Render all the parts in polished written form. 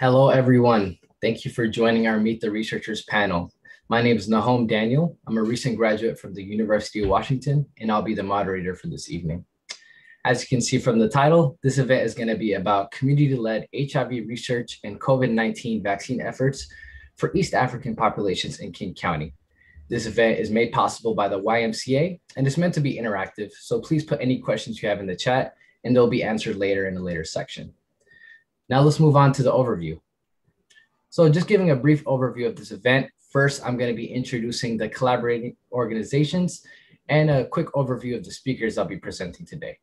Hello, everyone. Thank you for joining our Meet the Researchers panel. My name is Nahom Daniel. I'm a recent graduate from the University of Washington, and I'll be the moderator for this evening. As you can see from the title, this event is going to be about community-led HIV research and COVID-19 vaccine efforts for East African populations in King County. This event is made possible by the YMCA, and it's meant to be interactive, so please put any questions you have in the chat, and they'll be answered later in a later section. Now let's move on to the overview. So just giving a brief overview of this event, first I'm going to be introducing the collaborating organizations and a quick overview of the speakers I'll be presenting today.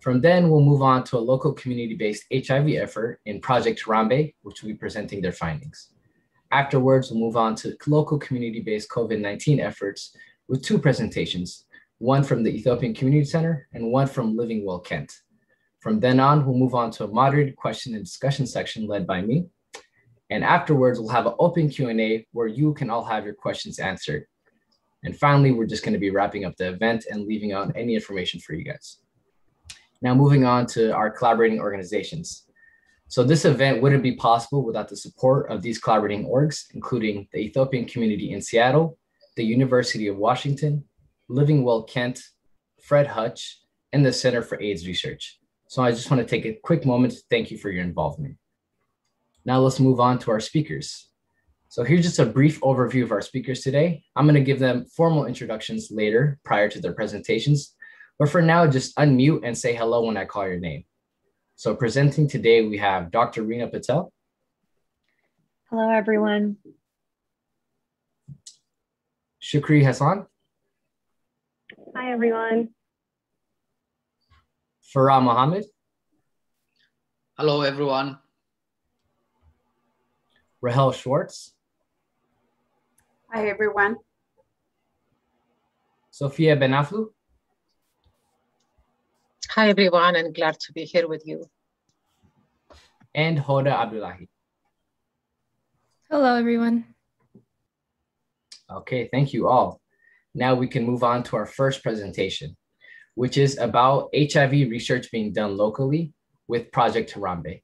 From then, we'll move on to a local community-based HIV effort in Project Harambee, which will be presenting their findings. Afterwards, we'll move on to local community-based COVID-19 efforts with two presentations, one from the Ethiopian Community Center and one from Living Well Kent. From then on, we'll move on to a moderated question and discussion section led by me. And afterwards, we'll have an open Q&A where you can all have your questions answered. And finally, we're just going to be wrapping up the event and leaving out any information for you guys. Now, moving on to our collaborating organizations. So this event wouldn't be possible without the support of these collaborating orgs, including the Ethiopian Community in Seattle, the University of Washington, Living Well Kent, Fred Hutch, and the Center for AIDS Research. So I just want to take a quick moment to thank you for your involvement. Now let's move on to our speakers. So here's just a brief overview of our speakers today. I'm going to give them formal introductions later prior to their presentations, but for now, just unmute and say hello when I call your name. So presenting today, we have Dr. Rena Patel. Hello, everyone. Shukri Hassan. Hi, everyone. Farah Mohammed. Hello, everyone. Rahel Schwartz. Hi, everyone. Sophia Benaflu. Hi, everyone, and glad to be here with you. And Hoda Abdullahi. Hello, everyone. Okay, thank you all. Now we can move on to our first presentation, which is about HIV research being done locally with Project Harambee.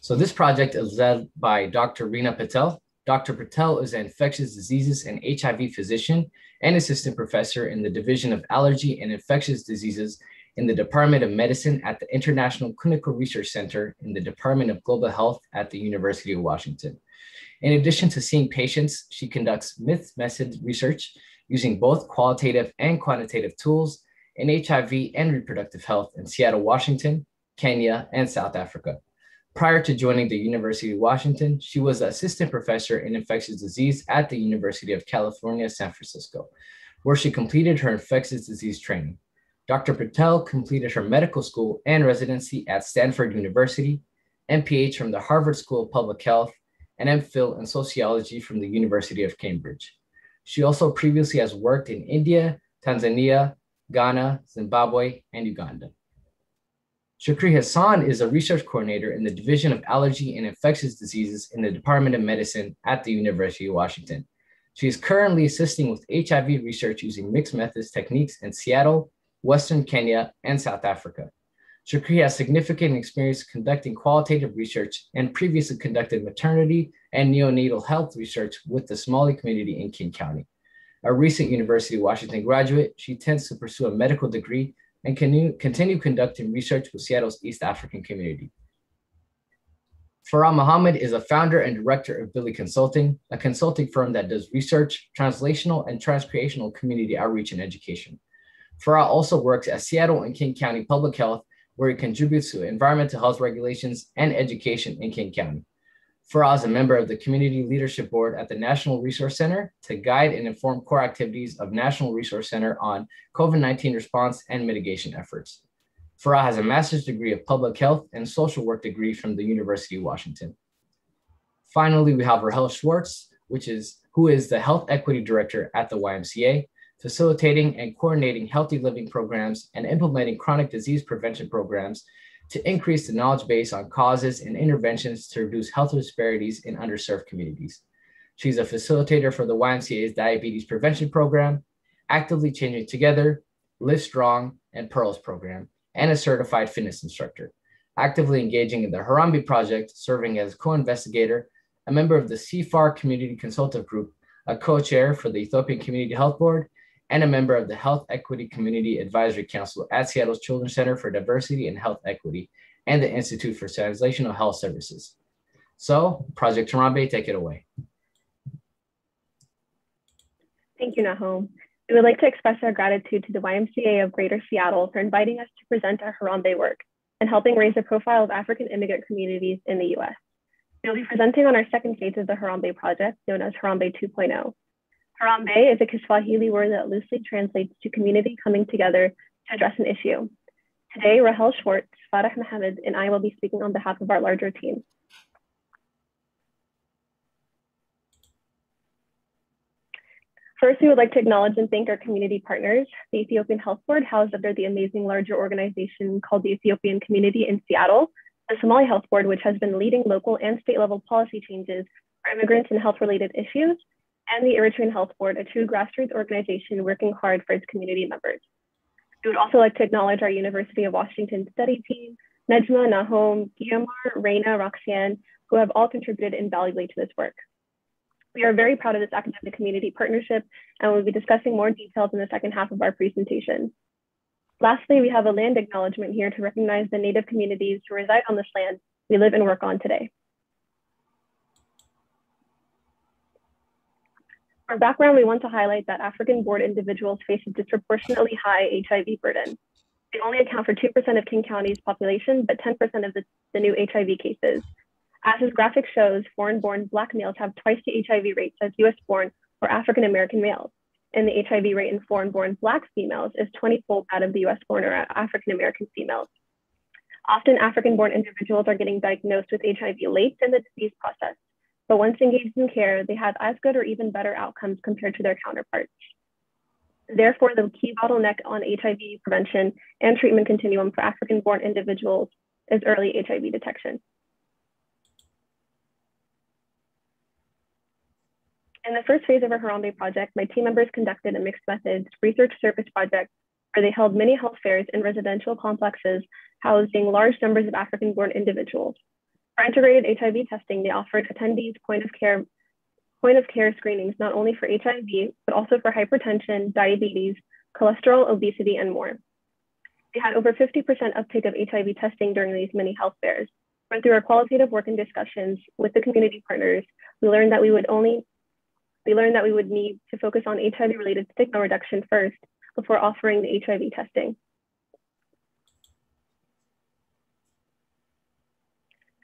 So this project is led by Dr. Rena Patel. Dr. Patel is an infectious diseases and HIV physician and assistant professor in the Division of Allergy and Infectious Diseases in the Department of Medicine at the International Clinical Research Center in the Department of Global Health at the University of Washington. In addition to seeing patients, she conducts mixed-method research using both qualitative and quantitative tools in HIV and reproductive health in Seattle, Washington, Kenya, and South Africa. Prior to joining the University of Washington, she was an assistant professor in infectious disease at the University of California, San Francisco, where she completed her infectious disease training. Dr. Patel completed her medical school and residency at Stanford University, MPH from the Harvard School of Public Health, and MPhil in Sociology from the University of Cambridge. She also previously has worked in India, Tanzania, Ghana, Zimbabwe, and Uganda. Shukri Hassan is a research coordinator in the Division of Allergy and Infectious Diseases in the Department of Medicine at the University of Washington. She is currently assisting with HIV research using mixed methods techniques in Seattle, Western Kenya, and South Africa. Shukri has significant experience conducting qualitative research and previously conducted maternity and neonatal health research with the Somali community in King County. A recent University of Washington graduate, she intends to pursue a medical degree and continue conducting research with Seattle's East African community. Farah Mohammed is a founder and director of Billy Consulting, a consulting firm that does research, translational, and transcreational community outreach and education. Farah also works at Seattle and King County Public Health, where he contributes to environmental health regulations and education in King County. Farah is a member of the Community Leadership Board at the National Resource Center to guide and inform core activities of National Resource Center on COVID-19 response and mitigation efforts. Farah has a master's degree of public health and social work degree from the University of Washington. Finally, we have Rahel Schwartz, who is the Health Equity Director at the YMCA, facilitating and coordinating healthy living programs and implementing chronic disease prevention programs to increase the knowledge base on causes and interventions to reduce health disparities in underserved communities. She's a facilitator for the YMCA's Diabetes Prevention Program, Actively Changing Together, Live Strong, and Pearls Program, and a certified fitness instructor. actively engaging in the Harambee Project, serving as co-investigator, a member of the CFAR Community Consultative Group, a co-chair for the Ethiopian Community Health Board, and a member of the Health Equity Community Advisory Council at Seattle's Children's Center for Diversity and Health Equity and the Institute for Translational Health Services. So, Project Harambee, take it away. Thank you, Nahom. We would like to express our gratitude to the YMCA of Greater Seattle for inviting us to present our Harambee work and helping raise the profile of African immigrant communities in the US. We'll be presenting on our second phase of the Harambee project, known as Harambee 2.0. Harambee is a Kiswahili word that loosely translates to community coming together to address an issue. Today, Rahel Schwartz, Farah Mohammed, and I will be speaking on behalf of our larger team. First, we would like to acknowledge and thank our community partners, the Ethiopian Health Board, housed under the amazing larger organization called the Ethiopian Community in Seattle, the Somali Health Board, which has been leading local and state level policy changes for immigrants and health related issues, and the Eritrean Health Board, a true grassroots organization working hard for its community members. We would also like to acknowledge our University of Washington study team, Nejma, Nahom, Guillemar, Rena, Roxanne, who have all contributed invaluably to this work. We are very proud of this academic community partnership, and we'll be discussing more details in the second half of our presentation. Lastly, we have a land acknowledgement here to recognize the native communities who reside on this land we live and work on today. For background, we want to highlight that African-born individuals face a disproportionately high HIV burden. They only account for 2% of King County's population, but 10% of the new HIV cases. As this graphic shows, foreign-born Black males have twice the HIV rates as US-born or African-American males. And the HIV rate in foreign-born Black females is 20-fold that of the US-born or African-American females. Often African-born individuals are getting diagnosed with HIV late in the disease process, but once engaged in care, they have as good or even better outcomes compared to their counterparts. Therefore, the key bottleneck on HIV prevention and treatment continuum for African-born individuals is early HIV detection. In the first phase of our Harambee project, my team members conducted a mixed methods research service project where they held many health fairs in residential complexes housing large numbers of African-born individuals. For integrated HIV testing, they offered attendees point of care screenings, not only for HIV, but also for hypertension, diabetes, cholesterol, obesity, and more. They had over 50% uptake of HIV testing during these many health fairs. But through our qualitative work and discussions with the community partners, we learned that we would need to focus on HIV-related stigma reduction first before offering the HIV testing.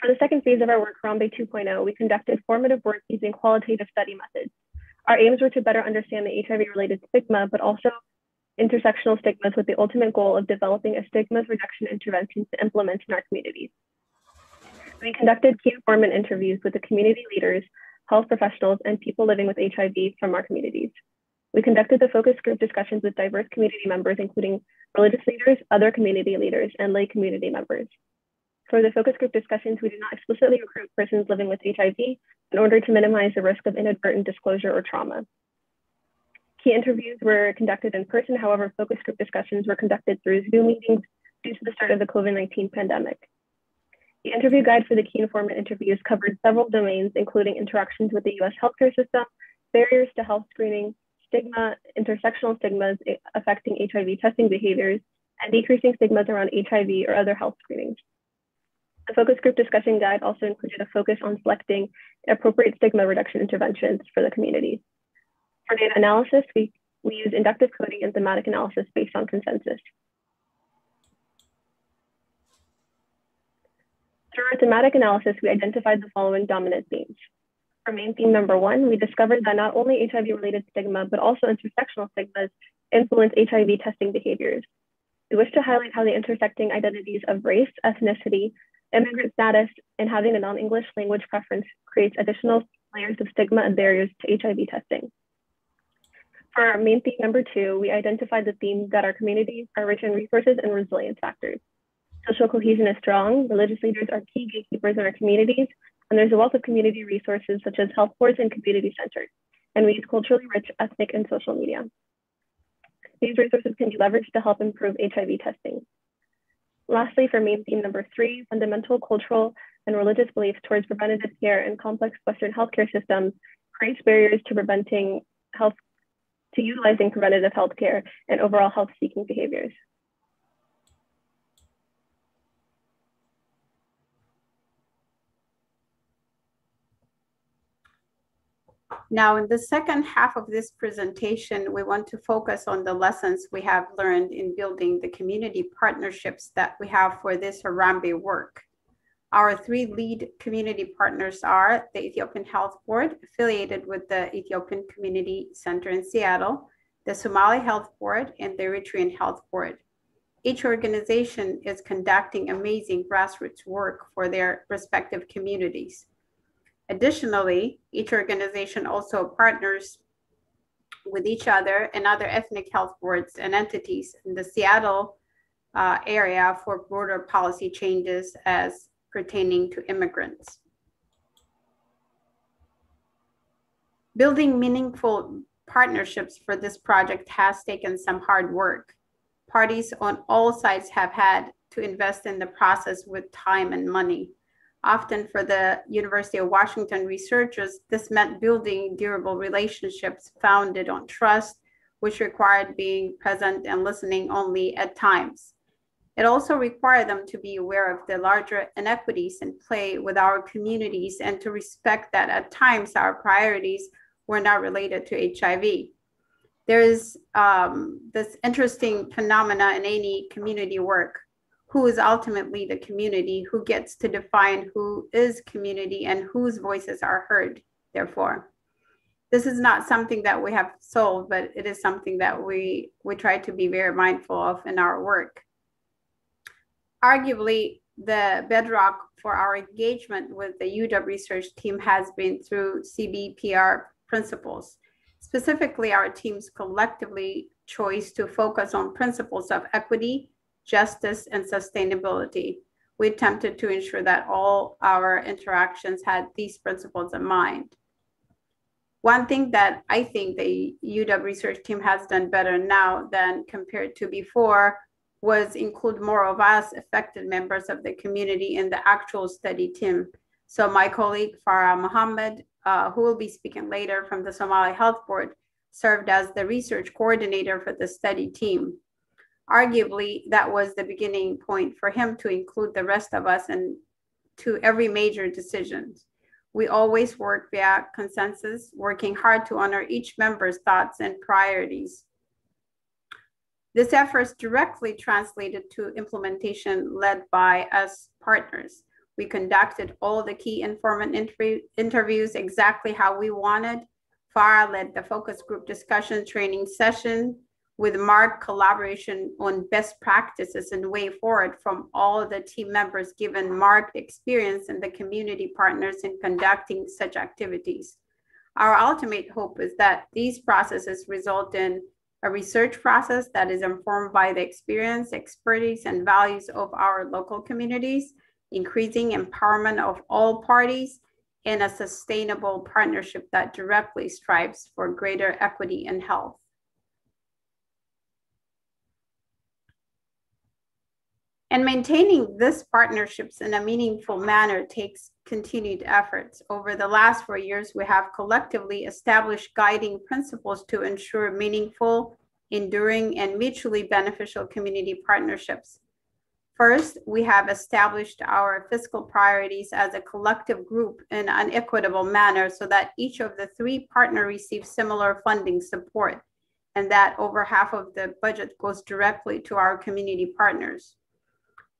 For the second phase of our work, Harambee 2.0, we conducted formative work using qualitative study methods. Our aims were to better understand the HIV-related stigma, but also intersectional stigmas, with the ultimate goal of developing a stigmas reduction intervention to implement in our communities. We conducted key informant interviews with the community leaders, health professionals, and people living with HIV from our communities. We conducted the focus group discussions with diverse community members, including religious leaders, other community leaders, and lay community members. For the focus group discussions, we did not explicitly recruit persons living with HIV in order to minimize the risk of inadvertent disclosure or trauma. Key interviews were conducted in person. However, focus group discussions were conducted through Zoom meetings due to the start of the COVID-19 pandemic. The interview guide for the key informant interviews covered several domains, including interactions with the U.S. healthcare system, barriers to health screening, stigma, intersectional stigmas affecting HIV testing behaviors, and decreasing stigmas around HIV or other health screenings. The focus group discussion guide also included a focus on selecting appropriate stigma reduction interventions for the community. For data analysis, we use inductive coding and thematic analysis based on consensus. Through our thematic analysis, we identified the following dominant themes. For main theme number one, we discovered that not only HIV-related stigma, but also intersectional stigmas influence HIV testing behaviors. We wish to highlight how the intersecting identities of race, ethnicity, immigrant status, and having a non-English language preference creates additional layers of stigma and barriers to HIV testing. For our main theme number two, we identified the theme that our communities are rich in resources and resilience factors. Social cohesion is strong, religious leaders are key gatekeepers in our communities, and there's a wealth of community resources such as health boards and community centers, and we use culturally rich ethnic and social media. These resources can be leveraged to help improve HIV testing. Lastly, for me, theme number 3, fundamental cultural and religious beliefs towards preventative care in complex Western healthcare systems creates barriers to utilizing preventative healthcare and overall health-seeking behaviors. Now, in the second half of this presentation, we want to focus on the lessons we have learned in building the community partnerships that we have for this Harambee work. Our 3 lead community partners are the Ethiopian Health Board, affiliated with the Ethiopian Community Center in Seattle, the Somali Health Board, and the Eritrean Health Board. Each organization is conducting amazing grassroots work for their respective communities. Additionally, each organization also partners with each other and other ethnic health boards and entities in the Seattle area for broader policy changes as pertaining to immigrants. Building meaningful partnerships for this project has taken some hard work. Parties on all sides have had to invest in the process with time and money. Often for the University of Washington researchers, this meant building durable relationships founded on trust, which required being present and listening only at times. It also required them to be aware of the larger inequities in play with our communities and to respect that at times our priorities were not related to HIV. There is this interesting phenomena in any community work. Who is ultimately the community, who gets to define who is community and whose voices are heard, therefore. This is not something that we have solved, but it is something that we try to be very mindful of in our work. Arguably, the bedrock for our engagement with the UW research team has been through CBPR principles. Specifically, our teams collectively chose to focus on principles of equity, justice, and sustainability. We attempted to ensure that all our interactions had these principles in mind. One thing that I think the UW research team has done better now than compared to before was include more of us affected members of the community in the actual study team. So my colleague, Farah Mohammed, who will be speaking later from the Somali Health Board, served as the research coordinator for the study team. Arguably, that was the beginning point for him to include the rest of us and to every major decision. We always work via consensus, working hard to honor each member's thoughts and priorities. This effort directly translated to implementation led by us partners. We conducted all the key informant interviews exactly how we wanted. Farah led the focus group discussion training session, with marked collaboration on best practices and way forward from all the team members, given marked experience and the community partners in conducting such activities. Our ultimate hope is that these processes result in a research process that is informed by the experience, expertise, and values of our local communities, increasing empowerment of all parties, and a sustainable partnership that directly strives for greater equity and health. And maintaining these partnerships in a meaningful manner takes continued efforts. Over the last 4 years, we have collectively established guiding principles to ensure meaningful, enduring, and mutually beneficial community partnerships. First, we have established our fiscal priorities as a collective group in an equitable manner so that each of the 3 partners receives similar funding support, and that over half of the budget goes directly to our community partners.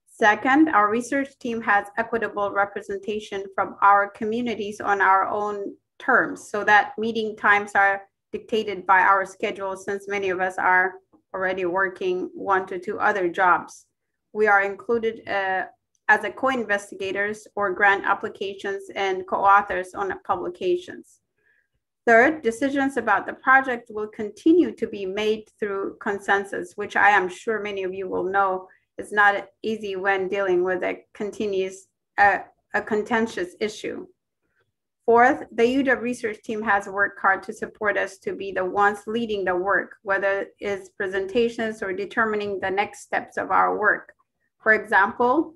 Second, our research team has equitable representation from our communities on our own terms so that meeting times are dictated by our schedule, since many of us are already working 1 to 2 other jobs. We are included as a co-investigators or grant applications and co-authors on publications. Third, decisions about the project will continue to be made through consensus, which I am sure many of you will know it's not easy when dealing with a contentious issue. Fourth, the UW research team has worked hard to support us to be the ones leading the work, whether it's presentations or determining the next steps of our work. For example,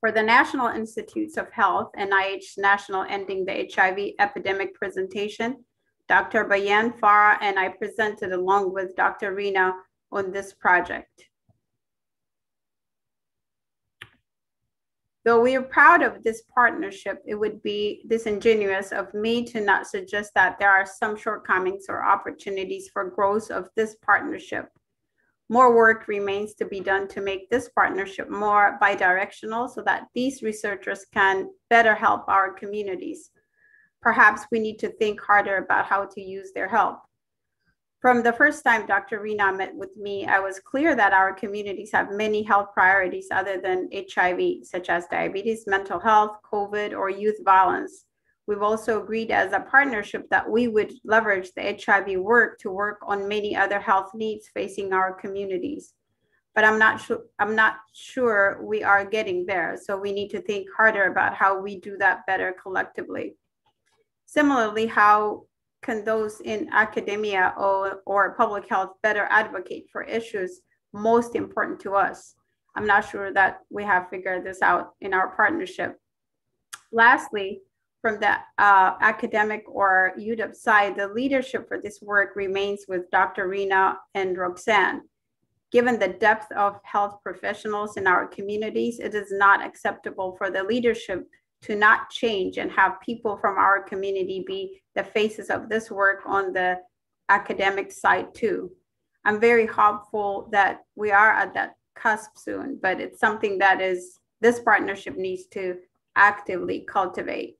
for the National Institutes of Health, NIH National Ending the HIV Epidemic presentation, Dr. Bayan Farah and I presented along with Dr. Rena on this project. Though we are proud of this partnership, it would be disingenuous of me to not suggest that there are some shortcomings or opportunities for growth of this partnership. More work remains to be done to make this partnership more bidirectional so that these researchers can better help our communities. Perhaps we need to think harder about how to use their help. From the first time Dr. Rena met with me, I was clear that our communities have many health priorities other than HIV, such as diabetes, mental health, COVID, or youth violence. We've also agreed as a partnership that we would leverage the HIV work to work on many other health needs facing our communities. But I'm not sure we are getting there, so we need to think harder about how we do that better collectively. Similarly, how can those in academia or public health better advocate for issues most important to us? I'm not sure that we have figured this out in our partnership. Lastly, from the academic or UW side, the leadership for this work remains with Dr. Rena and Roxanne. Given the depth of health professionals in our communities, it is not acceptable for the leadership to not change and have people from our community be the faces of this work on the academic side too. I'm very hopeful that we are at that cusp soon, but it's something that is this partnership needs to actively cultivate.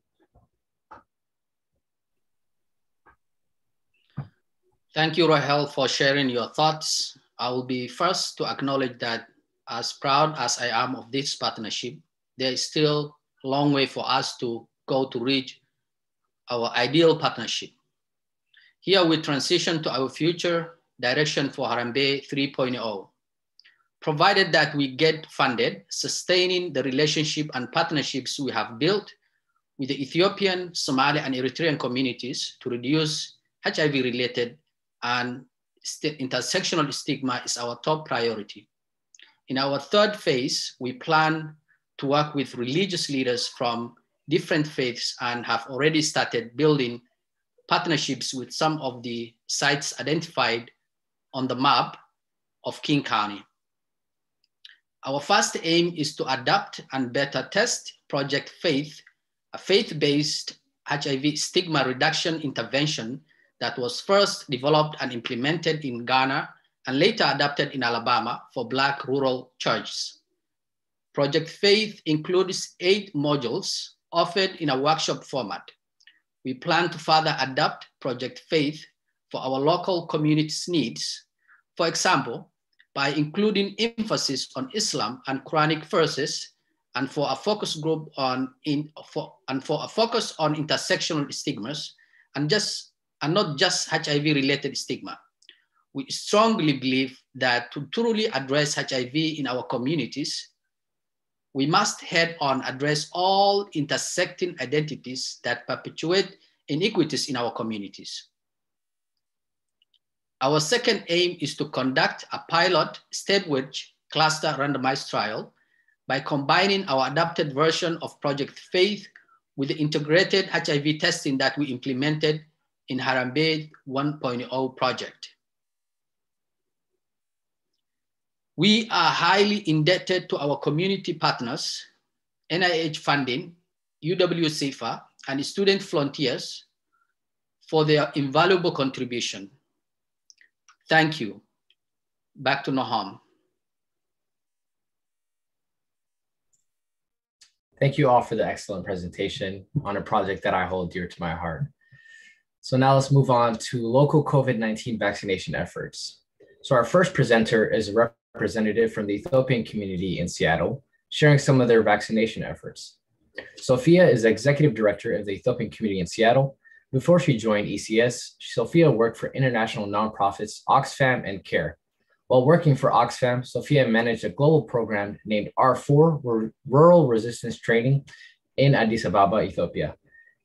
Thank you, Rahel, for sharing your thoughts. I will be first to acknowledge that as proud as I am of this partnership, there is still a long way for us to go to reach our ideal partnership. Here we transition to our future direction for Harambee 3.0. Provided that we get funded, sustaining the relationship and partnerships we have built with the Ethiopian, Somali, and Eritrean communities to reduce HIV-related and intersectional stigma is our top priority. In our third phase, we plan to work with religious leaders from different faiths and have already started building partnerships with some of the sites identified on the map of King County. Our first aim is to adapt and better test Project Faith, a faith-based HIV stigma reduction intervention that was first developed and implemented in Ghana and later adapted in Alabama for Black rural churches. Project Faith includes 8 modules offered in a workshop format. We plan to further adapt Project Faith for our local communities' needs. For example, by including emphasis on Islam and Quranic verses and for a focus on intersectional stigmas and not just HIV-related stigma. We strongly believe that to truly address HIV in our communities, we must head on address all intersecting identities that perpetuate inequities in our communities. Our second aim is to conduct a pilot state-wide cluster randomized trial by combining our adapted version of Project Faith with the integrated HIV testing that we implemented in Harambee 1.0 project. We are highly indebted to our community partners, NIH funding, UW-CIFA, and student volunteers for their invaluable contribution. Thank you. Back to Nahom. Thank you all for the excellent presentation on a project that I hold dear to my heart. So now let's move on to local COVID-19 vaccination efforts. So our first presenter is a representative from the Ethiopian community in Seattle, sharing some of their vaccination efforts. Sophia is executive director of the Ethiopian community in Seattle. Before she joined ECS, Sophia worked for international nonprofits Oxfam and CARE. While working for Oxfam, Sophia managed a global program named R4 Rural Resistance Training in Addis Ababa, Ethiopia,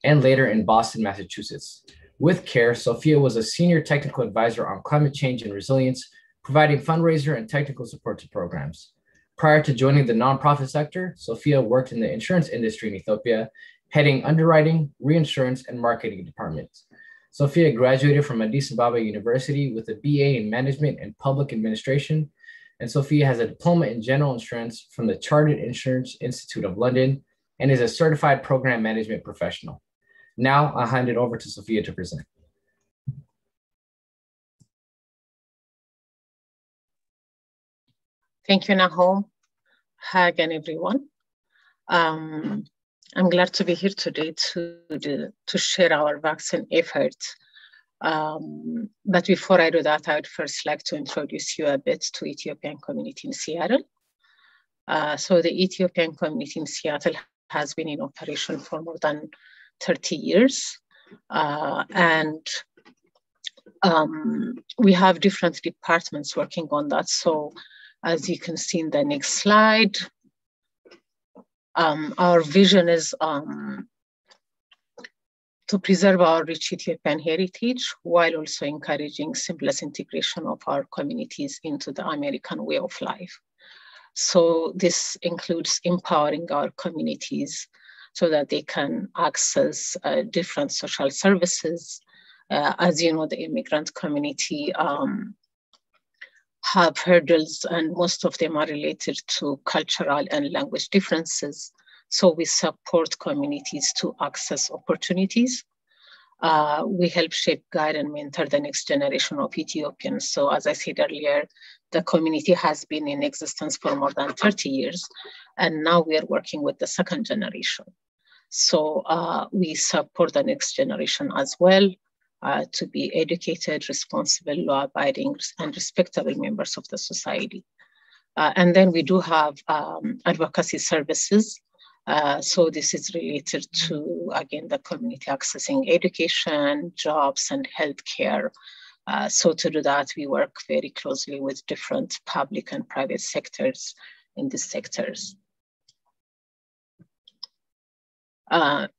and later in Boston, Massachusetts. With CARE, Sophia was a senior technical advisor on climate change and resilience, providing fundraiser and technical support to programs. Prior to joining the nonprofit sector, Sophia worked in the insurance industry in Ethiopia, heading underwriting, reinsurance, and marketing departments. Sophia graduated from Addis Ababa University with a BA in Management and Public Administration, and Sophia has a diploma in General Insurance from the Chartered Insurance Institute of London and is a certified program management professional. Now I'll hand it over to Sophia to present. Thank you, Nahom. Hi again, everyone. I'm glad to be here today to share our vaccine efforts. But before I do that, I would first like to introduce you a bit to Ethiopian community in Seattle. So the Ethiopian community in Seattle has been in operation for more than 30 years. We have different departments working on that. So as you can see in the next slide, our vision is to preserve our rich Ethiopian heritage while also encouraging seamless integration of our communities into the American way of life. So this includes empowering our communities so that they can access different social services. As you know, the immigrant community have hurdles, and most of them are related to cultural and language differences. So we support communities to access opportunities. We help shape, guide, and mentor the next generation of Ethiopians. So as I said earlier, the community has been in existence for more than 30 years, and now we are working with the second generation. So we support the next generation as well to be educated, responsible, law-abiding, and respectable members of the society. And then we do have advocacy services. So this is related to, again, the community accessing education, jobs, and healthcare. So to do that, we work very closely with different public and private sectors in these sectors. To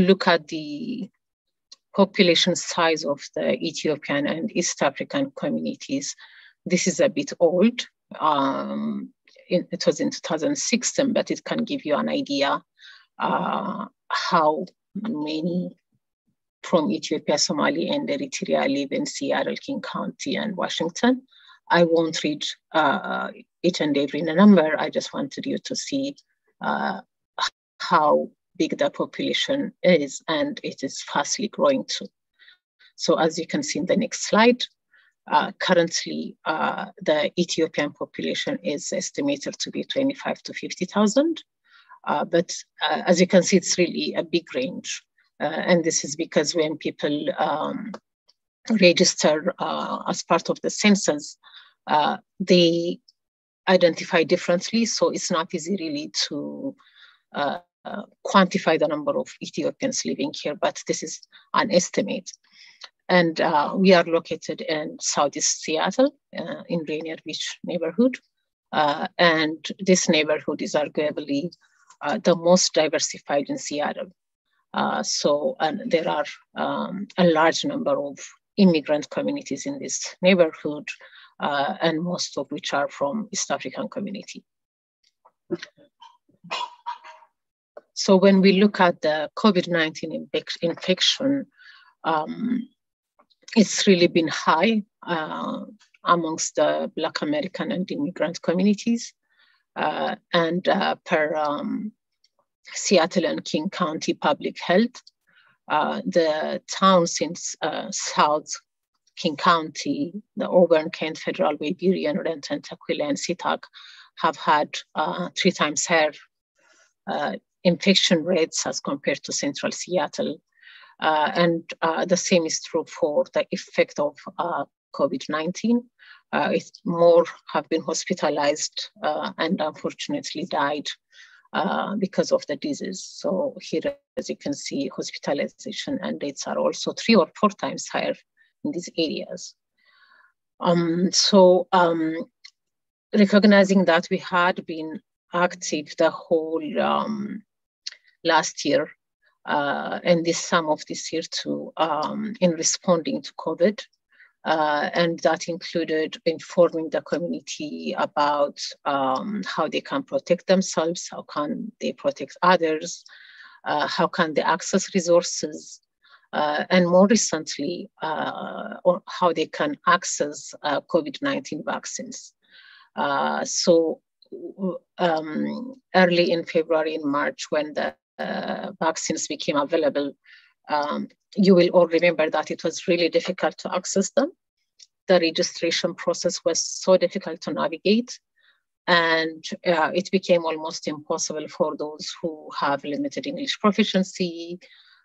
look at the population size of the Ethiopian and East African communities, this is a bit old. It was in 2016, but it can give you an idea how many from Ethiopia, Somalia, and Eritrea live in Seattle, King County, and Washington. I won't read each and every number. I just wanted you to see how big the population is, and it is fastly growing too. So as you can see in the next slide, currently the Ethiopian population is estimated to be 25 to 50,000. But as you can see, it's really a big range. And this is because when people register as part of the census, they identify differently. So it's not easy really to quantify the number of Ethiopians living here, but this is an estimate. And we are located in Southeast Seattle in Rainier Beach neighborhood. And this neighborhood is arguably the most diversified in Seattle. And there are a large number of immigrant communities in this neighborhood, and most of which are from East African community. So when we look at the COVID-19 infection, it's really been high amongst the Black American and immigrant communities. Per Seattle and King County Public Health, the towns in South King County, the Auburn, Kent, Federal, Wayburien, Renton, Tukwila, and SeaTac have had 3 times higher infection rates as compared to central Seattle. The same is true for the effect of COVID-19. More have been hospitalized and unfortunately died because of the disease. So here, as you can see, hospitalization and rates are also 3 or 4 times higher in these areas. Recognizing that we had been active the whole last year, and this summer of this year too, in responding to COVID. And that included informing the community about how they can protect themselves, how can they protect others, how can they access resources, and more recently, on how they can access COVID-19 vaccines. So early in February and March, when the vaccines became available, you will all remember that it was really difficult to access them. The registration process was so difficult to navigate, and it became almost impossible for those who have limited English proficiency,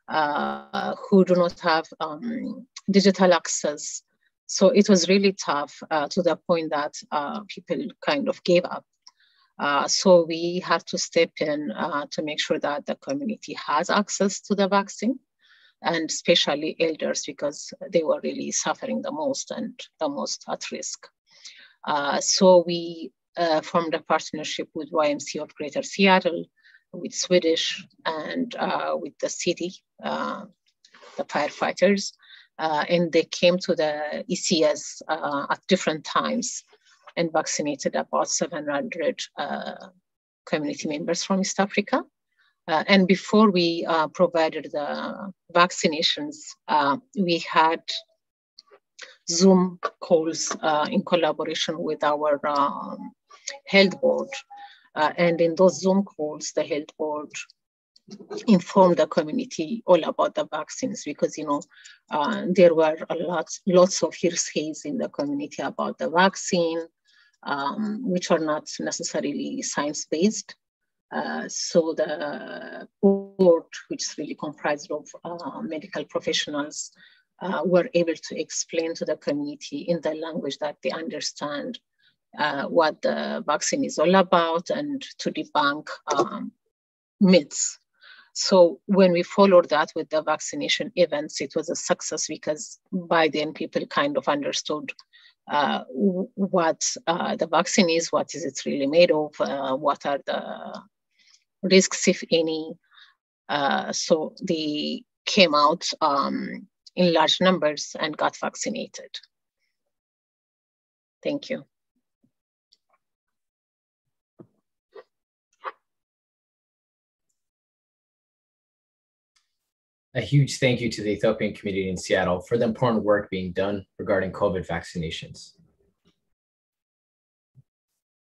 who do not have digital access. So it was really tough to the point that people kind of gave up. So we have to step in to make sure that the community has access to the vaccine, and especially elders, because they were really suffering the most and the most at risk. So we formed a partnership with YMCA of Greater Seattle, with Swedish, and with the city, the firefighters, and they came to the ECS at different times and vaccinated about 700 community members from East Africa. And before we provided the vaccinations, we had Zoom calls in collaboration with our health board. And in those Zoom calls, the health board informed the community all about the vaccines, because there were lots of hearsays in the community about the vaccine, which are not necessarily science-based. So the board, which is really comprised of medical professionals, were able to explain to the community in the language that they understand what the vaccine is all about, and to debunk myths. So when we followed that with the vaccination events, it was a success, because by then people kind of understood what the vaccine is, what is it really made of, what are the risks, if any. So they came out in large numbers and got vaccinated. Thank you. A huge thank you to the Ethiopian community in Seattle for the important work being done regarding COVID vaccinations.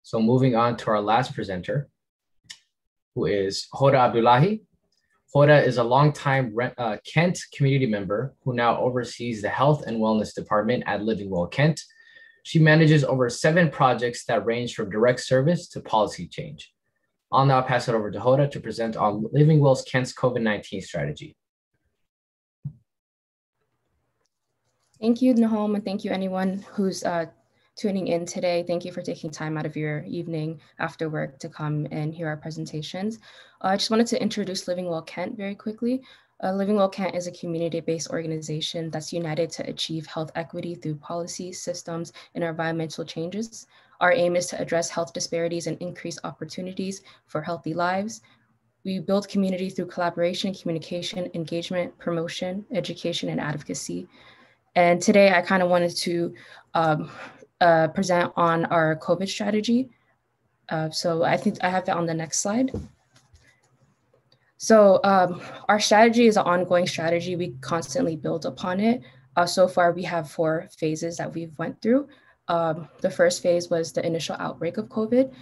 So moving on to our last presenter, who is Hoda Abdullahi. Hoda is a longtime Kent community member who now oversees the Health and Wellness Department at Living Well Kent. She manages over 7 projects that range from direct service to policy change. I'll now pass it over to Hoda to present on Living Well Kent's COVID-19 strategy. Thank you, Nahom, and thank you anyone who's tuning in today. Thank you for taking time out of your evening after work to come and hear our presentations. I just wanted to introduce Living Well Kent very quickly. Living Well Kent is a community-based organization that's united to achieve health equity through policies, systems, and environmental changes. Our aim is to address health disparities and increase opportunities for healthy lives. We build community through collaboration, communication, engagement, promotion, education, and advocacy. And today I kind of wanted to present on our COVID strategy. So I think I have that on the next slide. So our strategy is an ongoing strategy. We constantly build upon it. So far we have 4 phases that we've went through. The first phase was the initial outbreak of COVID.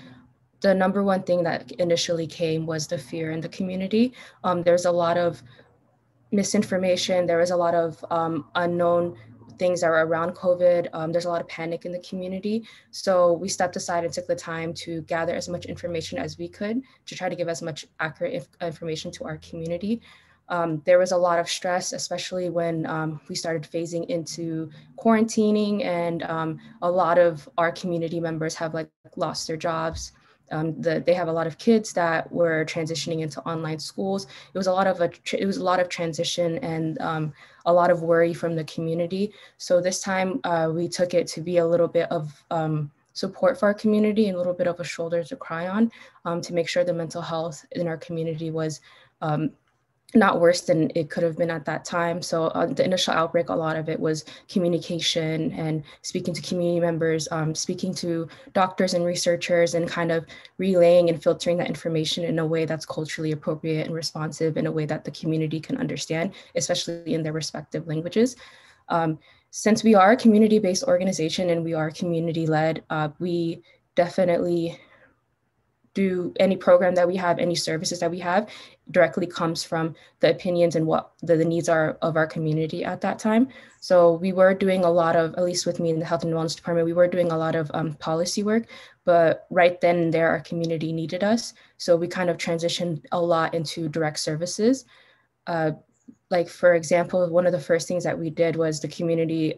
The number one thing that initially came was the fear in the community. There's a lot of misinformation. There was a lot of unknown things that were around COVID. There's a lot of panic in the community. So we stepped aside and took the time to gather as much information as we could to try to give as much accurate information to our community. There was a lot of stress, especially when we started phasing into quarantining, and a lot of our community members have lost their jobs. They have a lot of kids that were transitioning into online schools. It was a lot of transition and a lot of worry from the community. So this time we took it to be a little bit of support for our community and a little bit of a shoulder to cry on, to make sure the mental health in our community was not worse than it could have been at that time. So the initial outbreak, a lot of it was communication and speaking to community members, speaking to doctors and researchers, and kind of relaying and filtering that information in a way that's culturally appropriate and responsive, in a way that the community can understand, especially in their respective languages. Since we are a community-based organization and we are community-led, we definitely do any program that we have, any services that we have, directly comes from the opinions and what the needs are of our community at that time. So we were doing a lot of, at least with me in the Health and Wellness Department, we were doing a lot of policy work, but right then and there, our community needed us. So we kind of transitioned a lot into direct services. Like, for example, one of the first things that we did was the community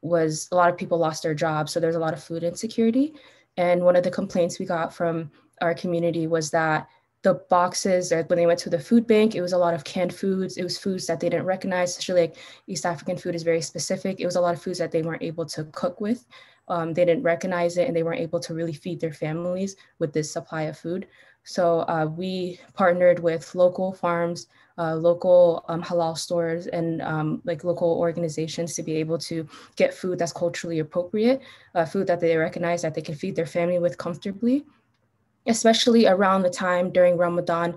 was, a lot of people lost their jobs. So there's a lot of food insecurity. And one of the complaints we got from our community was that the boxes, when they went to the food bank, it was a lot of canned foods. It was foods that they didn't recognize, especially like East African food is very specific. It was a lot of foods that they weren't able to cook with. They didn't recognize it, and they weren't able to really feed their families with this supply of food. So we partnered with local farms, local halal stores, and like local organizations to be able to get food that's culturally appropriate, food that they recognize that they can feed their family with comfortably, especially around the time during Ramadan.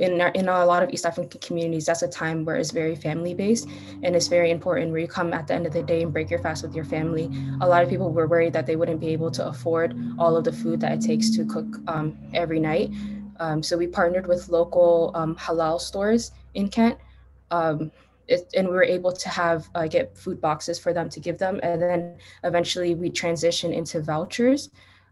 In a lot of East African communities, that's a time where it's very family-based, and it's very important where you come at the end of the day and break your fast with your family. A lot of people were worried that they wouldn't be able to afford all of the food that it takes to cook every night. So we partnered with local halal stores in Kent, and we were able to have get food boxes for them to give them, and then eventually we transitioned into vouchers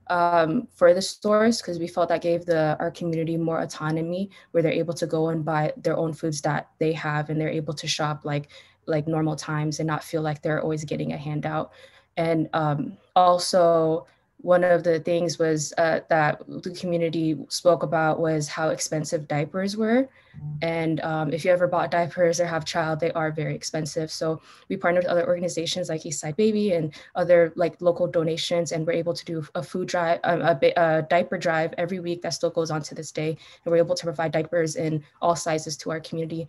for the stores, because we felt that gave our community more autonomy, where they're able to go and buy their own foods that they have, and they're able to shop like normal times and not feel like they're always getting a handout. And also, one of the things was that the community spoke about was how expensive diapers were. And if you ever bought diapers or have a child, they are very expensive. So we partnered with other organizations like Eastside Baby and other like local donations, and we're able to do a food drive, a diaper drive every week that still goes on to this day. And we're able to provide diapers in all sizes to our community.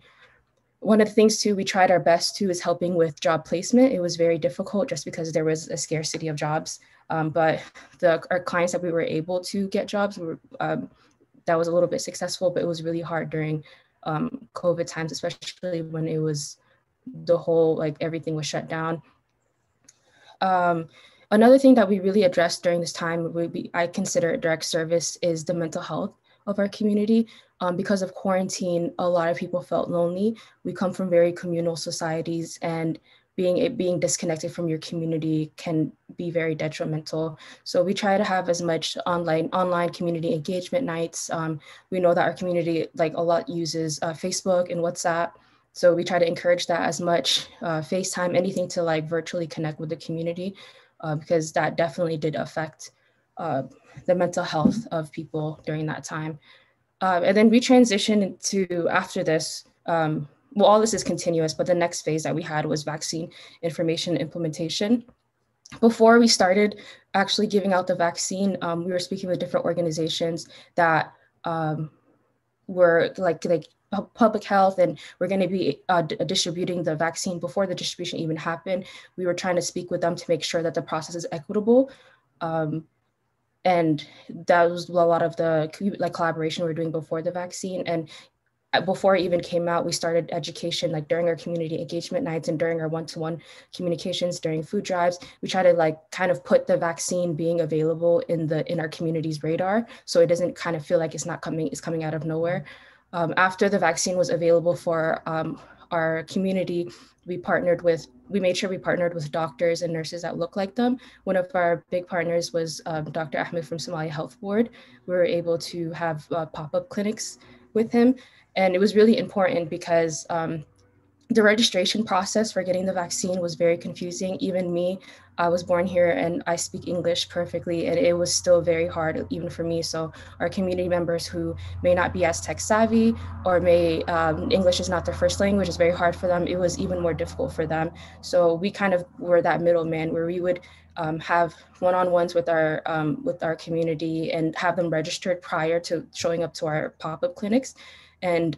One of the things too, we tried our best too, is helping with job placement. It was very difficult just because there was a scarcity of jobs, but our clients that we were able to get jobs, that was a little bit successful, but it was really hard during COVID times, especially when it was the whole, like everything was shut down. Another thing that we really addressed during this time, I consider it direct service, is the mental health of our community. Because of quarantine, a lot of people felt lonely. We come from very communal societies, and being disconnected from your community can be very detrimental. So we try to have as much online community engagement nights. We know that our community, like a lot, uses Facebook and WhatsApp. So we try to encourage that as much, FaceTime, anything to like virtually connect with the community, because that definitely did affect the mental health of people during that time. And then we transitioned to, after this, well, all this is continuous, but the next phase that we had was vaccine information implementation. Before we started actually giving out the vaccine, we were speaking with different organizations that were like public health, and we're going to be distributing the vaccine before the distribution even happened. We were trying to speak with them to make sure that the process is equitable. And that was a lot of the collaboration we were doing before the vaccine. And before it even came out, we started education, like during our community engagement nights and during our one-to-one communications, during food drives. We try to like kind of put the vaccine being available in our community's radar, so it doesn't kind of feel like it's coming out of nowhere. After the vaccine was available for our community, we made sure we partnered with doctors and nurses that look like them. One of our big partners was Dr. Ahmed from Somali Health Board. We were able to have pop-up clinics with him. And it was really important because the registration process for getting the vaccine was very confusing. Even me, I was born here and I speak English perfectly, and it was still very hard even for me. So our community members who may not be as tech savvy, or English is not their first language, it's very hard for them. It was even more difficult for them. So we kind of were that middleman where we would have one-on-ones with our community and have them registered prior to showing up to our pop-up clinics. And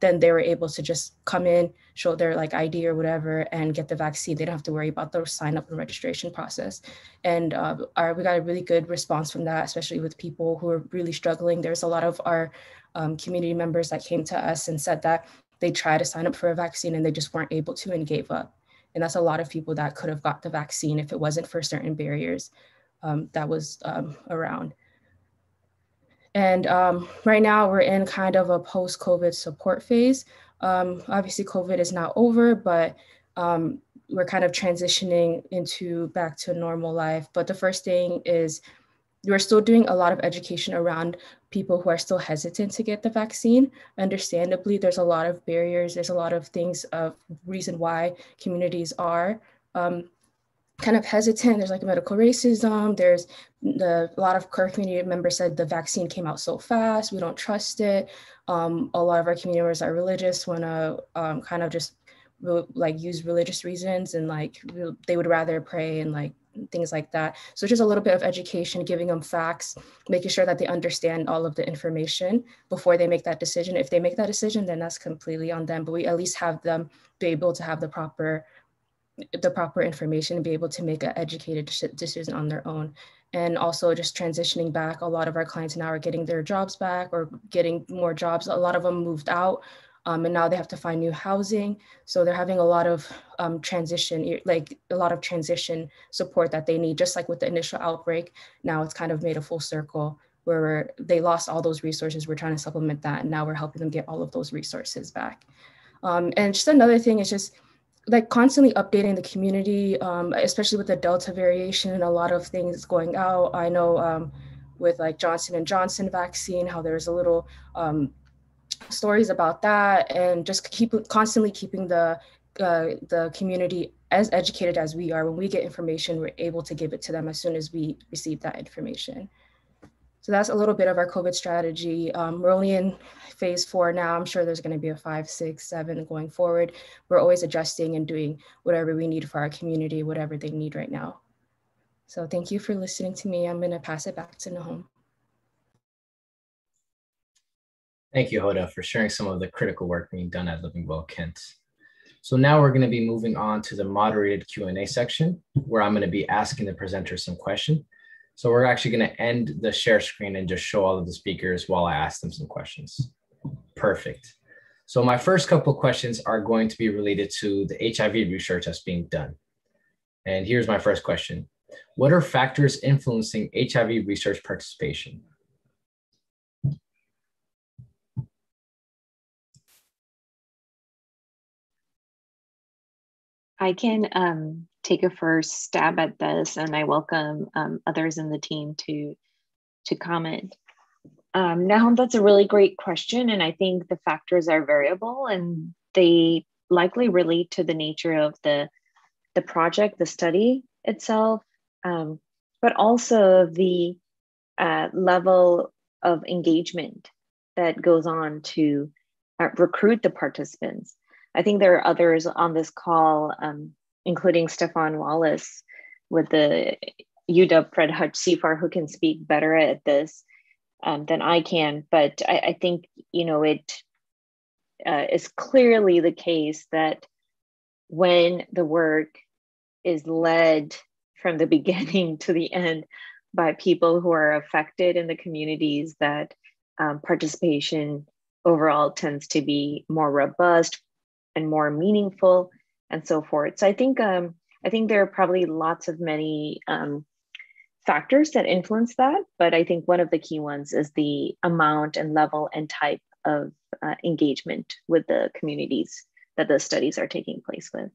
then they were able to just come in, show their like ID or whatever, and get the vaccine. They don't have to worry about the sign up and registration process. And we got a really good response from that, especially with people who are really struggling. There's a lot of our community members that came to us and said that they tried to sign up for a vaccine and they just weren't able to and gave up. And that's a lot of people that could have got the vaccine if it wasn't for certain barriers that was around. And right now we're in kind of a post-COVID support phase. Obviously COVID is not over, but we're kind of transitioning into back to normal life. But the first thing is we're still doing a lot of education around people who are still hesitant to get the vaccine. Understandably, there's a lot of barriers. There's a lot of things of reason why communities are kind of hesitant. There's like medical racism. There's a lot of our community members said the vaccine came out so fast, we don't trust it. A lot of our community members are religious, want to kind of just like use religious reasons, and like they would rather pray and like things like that. So just a little bit of education, giving them facts, making sure that they understand all of the information before they make that decision. If they make that decision, then that's completely on them, but we at least have them be able to have the proper information and be able to make an educated decision on their own. And also just transitioning back, a lot of our clients now are getting their jobs back or getting more jobs. A lot of them moved out and now they have to find new housing. So they're having a lot of transition support that they need, just like with the initial outbreak. Now it's kind of made a full circle where they lost all those resources. We're trying to supplement that, and now we're helping them get all of those resources back. And just another thing is just, like constantly updating the community, especially with the Delta variation and a lot of things going out. I know with like Johnson & Johnson vaccine, how there's a little stories about that, and just constantly keeping the community as educated as we are. When we get information, we're able to give it to them as soon as we receive that information. So that's a little bit of our COVID strategy. We're only in phase 4 now. I'm sure there's gonna be a 5, 6, 7 going forward. We're always adjusting and doing whatever we need for our community, whatever they need right now. So thank you for listening to me. I'm gonna pass it back to Nahom. Thank you, Hoda, for sharing some of the critical work being done at Living Well Kent. So now we're gonna be moving on to the moderated Q&A section, where I'm gonna be asking the presenters some questions. So we're actually going to end the share screen and just show all of the speakers while I ask them some questions. Perfect. So my first couple of questions are going to be related to the HIV research that's being done. And here's my first question. What are factors influencing HIV research participation? I can take a first stab at this, and I welcome others in the team to comment. Nahom, that's a really great question, and I think the factors are variable, and they likely relate to the nature of the project, the study itself, but also the level of engagement that goes on to recruit the participants. I think there are others on this call, including Stefan Wallace with the UW Fred Hutch CFAR, who can speak better at this than I can. But I think, you know, it is clearly the case that when the work is led from the beginning to the end by people who are affected in the communities, that participation overall tends to be more robust and more meaningful, and so forth. So I think there are probably many factors that influence that, but I think one of the key ones is the amount and level and type of engagement with the communities that the studies are taking place with.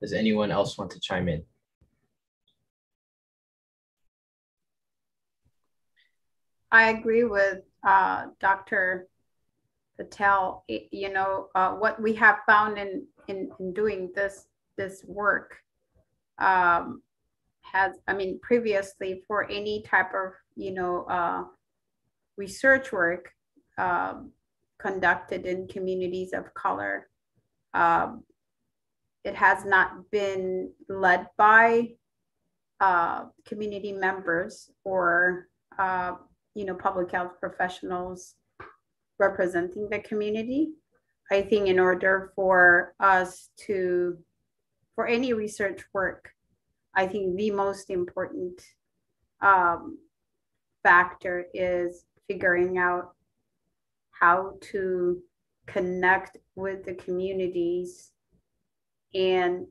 Does anyone else want to chime in? I agree with Dr. Patel. You know, what we have found in doing this work has, I mean, previously for any type of, you know, research work conducted in communities of color, it has not been led by community members or public health professionals representing the community. I think in order for us to, for any research work, I think the most important factor is figuring out how to connect with the communities and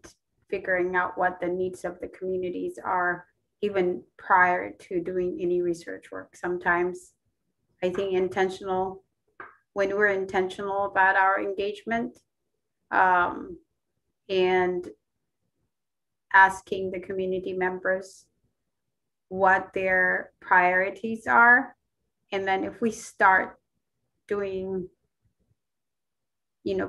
figuring out what the needs of the communities are, even prior to doing any research work. Sometimes I think when we're intentional about our engagement and asking the community members what their priorities are. And then if we start doing,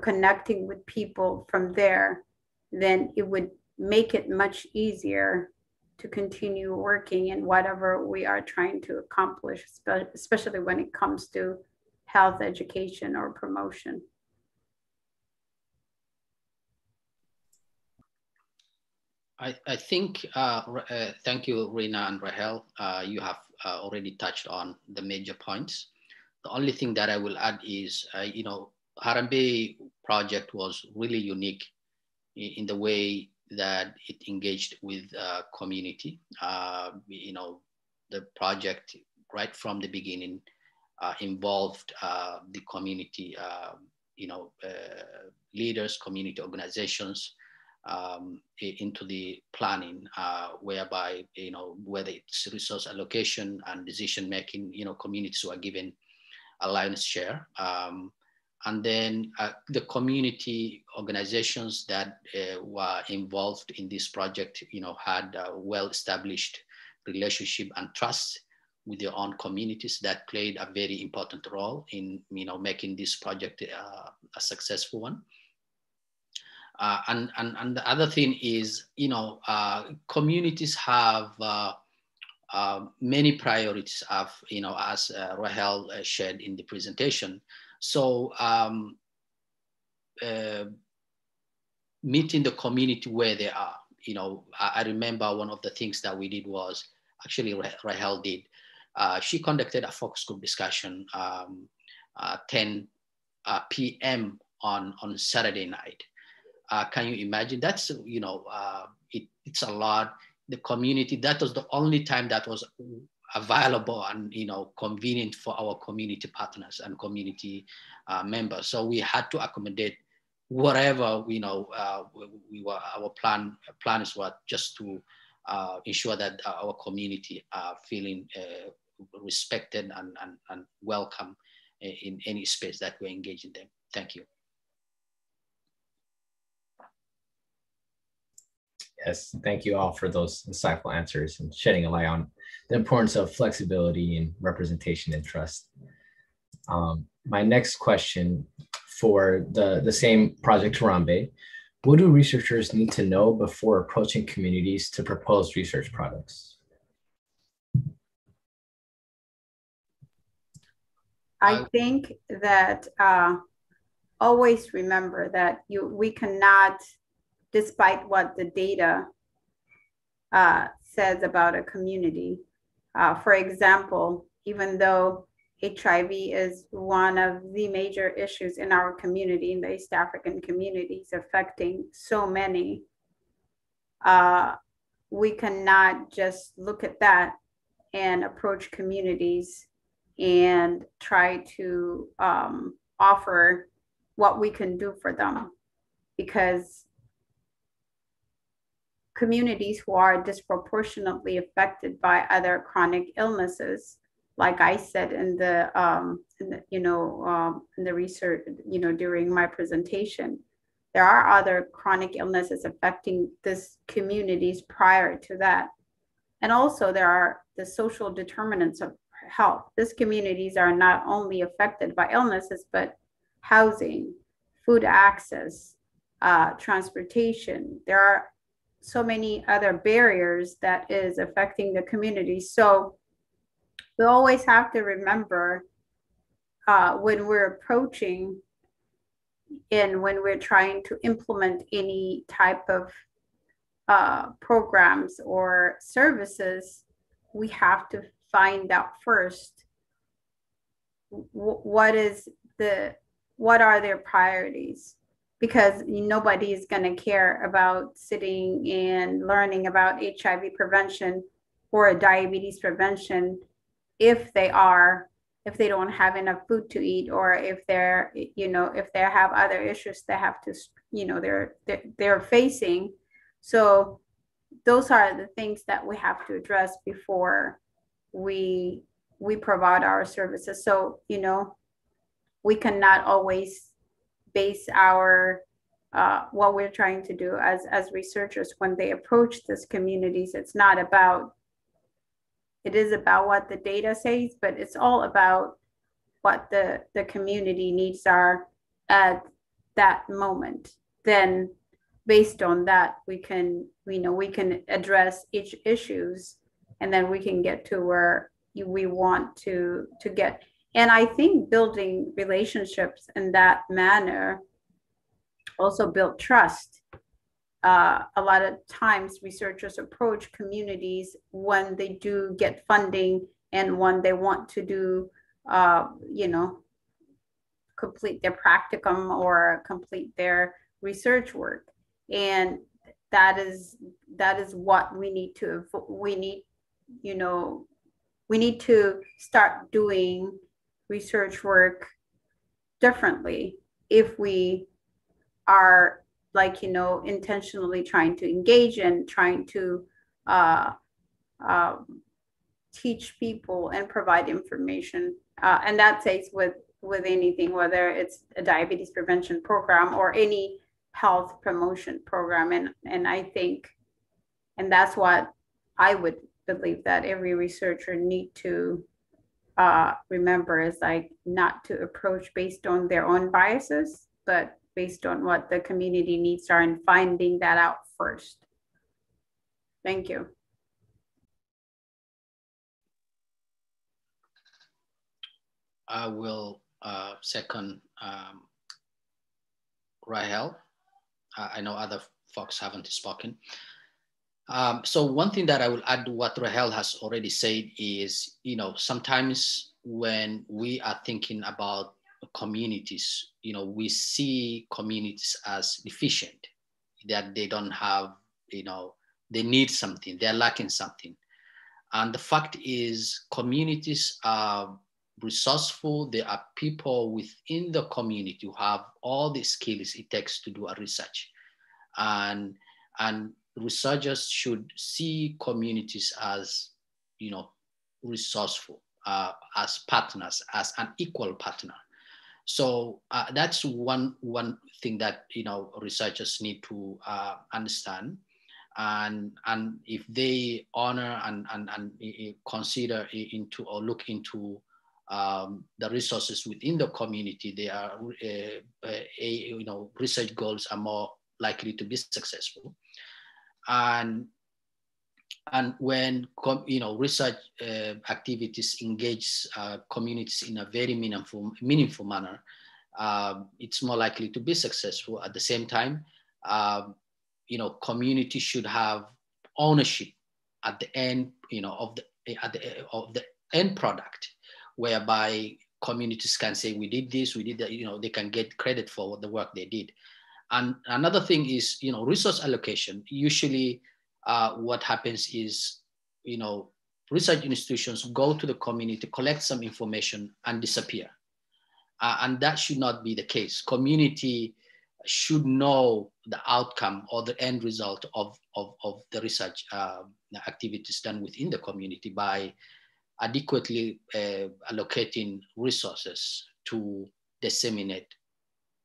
connecting with people from there, then it would make it much easier to continue working in whatever we are trying to accomplish, especially when it comes to health education or promotion. I think, thank you, Rena and Rahel. You have already touched on the major points. The only thing that I will add is, Harambee project was really unique in the way that it engaged with community. The project right from the beginning involved the community, leaders, community organizations, into the planning, whereby, whether it's resource allocation and decision making, communities were given a lion's share. And then the community organizations that were involved in this project, had a well-established relationship and trust with their own communities that played a very important role in, making this project a successful one. And the other thing is, communities have many priorities of, as Rahel shared in the presentation. So meeting the community where they are, I remember one of the things that we did was, actually Rahel did, she conducted a focus group discussion 10 p.m. on Saturday night. Can you imagine? That's, it's a lot. The community, that was the only time that was available and, convenient for our community partners and community members. So we had to accommodate whatever, our plans were, just to ensure that our community are feeling respected and welcome in any space that we're engaging them. Thank you. Yes, thank you all for those insightful answers and shedding a light on the importance of flexibility and representation and trust. My next question for the same Project Harambee: what do researchers need to know before approaching communities to propose research products? I think that always remember that we cannot, despite what the data says about a community. For example, even though HIV is one of the major issues in our community, in the East African communities, affecting so many, we cannot just look at that and approach communities and try to offer what we can do for them, because communities who are disproportionately affected by other chronic illnesses, like I said in the research, during my presentation, there are other chronic illnesses affecting these communities prior to that, and also there are the social determinants of health. These communities are not only affected by illnesses, but housing, food access, transportation. There are so many other barriers that is affecting the community. So we always have to remember when we're approaching and when we're trying to implement any type of programs or services, we have to find out first what are their priorities, because nobody is going to care about sitting and learning about HIV prevention or diabetes prevention if they don't have enough food to eat, or if they have other issues they have to, they're facing. So those are the things that we have to address before we provide our services. So, we cannot always base our, what we're trying to do as researchers when they approach these communities. It is about what the data says, but it's all about what the community needs are at that moment. Then based on that, we can address each issues, and then we can get to where we want to get. And I think building relationships in that manner also build trust. A lot of times researchers approach communities when they do get funding and when they want to do, complete their practicum or complete their research work. And that is what we need to start doing research work differently if we are intentionally trying to engage and trying to teach people and provide information. And that takes with anything, whether it's a diabetes prevention program or any health promotion program. And I think, and that's what I would believe that every researcher need to remember is not to approach based on their own biases, but based on what the community needs are and finding that out first. Thank you. I will second Rahel. I know other folks haven't spoken. So one thing that I will add to what Rahel has already said is, sometimes when we are thinking about communities, we see communities as deficient, that they don't have, they need something, they're lacking something. And the fact is, communities are resourceful. There are people within the community who have all the skills it takes to do a research. And researchers should see communities as, resourceful, as partners, as an equal partner. So that's one thing that researchers need to understand, and if they honor and consider into or look into the resources within the community, they are research goals are more likely to be successful, and when research activities engage communities in a very meaningful manner, it's more likely to be successful. At the same time, communities should have ownership at the end, of the end product, whereby communities can say we did this, we did that. They can get credit for the work they did. And another thing is, resource allocation usually. What happens is, research institutions go to the community, collect some information, and disappear. And that should not be the case. Community should know the outcome or the end result of the research activities done within the community by adequately allocating resources to disseminate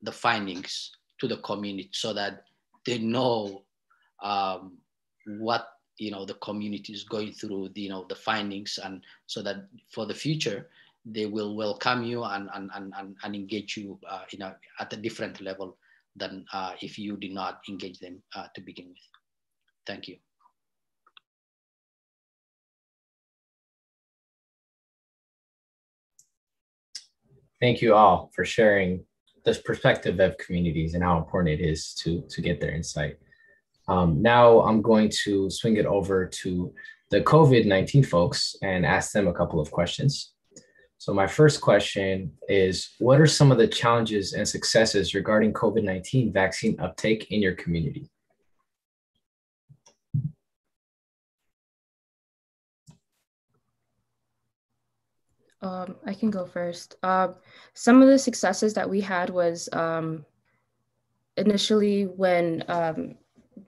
the findings to the community so that they know what the community is going through, the findings, and so that for the future they will welcome you and engage you at a different level than if you did not engage them to begin with. Thank you. Thank you all for sharing this perspective of communities and how important it is to get their insight. Now I'm going to swing it over to the COVID-19 folks and ask them a couple of questions. So my first question is, what are some of the challenges and successes regarding COVID-19 vaccine uptake in your community? I can go first. Some of the successes that we had was initially when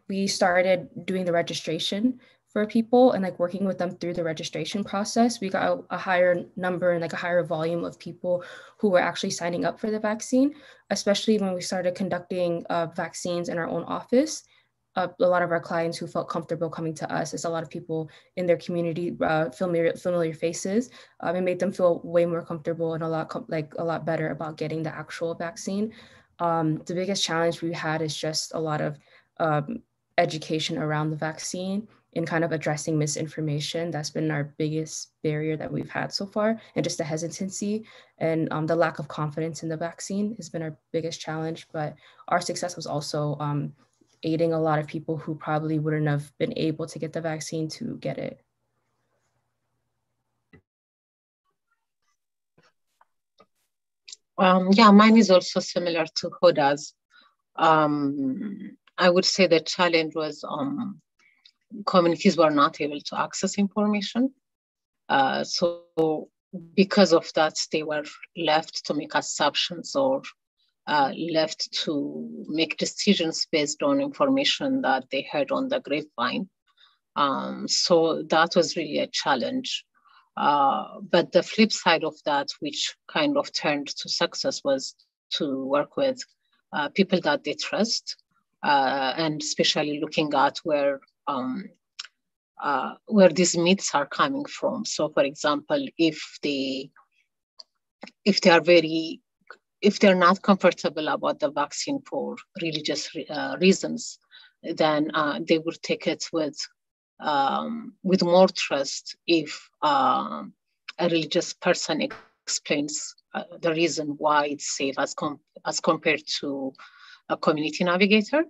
we started doing the registration for people and like working with them through the registration process, we got a higher number and like a higher volume of people who were actually signing up for the vaccine, especially when we started conducting vaccines in our own office. A lot of our clients who felt comfortable coming to us, it's a lot of people in their community, familiar faces. It made them feel way more comfortable and a lot better about getting the actual vaccine. The biggest challenge we had is just a lot of education around the vaccine and kind of addressing misinformation. That's been our biggest barrier that we've had so far, and just the hesitancy and the lack of confidence in the vaccine has been our biggest challenge. But our success was also aiding a lot of people who probably wouldn't have been able to get the vaccine to get it. Yeah, mine is also similar to Hoda's. I would say the challenge was communities were not able to access information. So because of that, they were left to make assumptions or left to make decisions based on information that they heard on the grapevine. So that was really a challenge. But the flip side of that, which kind of turned to success, was to work with people that they trust, and especially looking at where these myths are coming from. So for example, if they're not comfortable about the vaccine for religious reasons, then they will take it with more trust if a religious person explains the reason why it's safe as compared to a community navigator.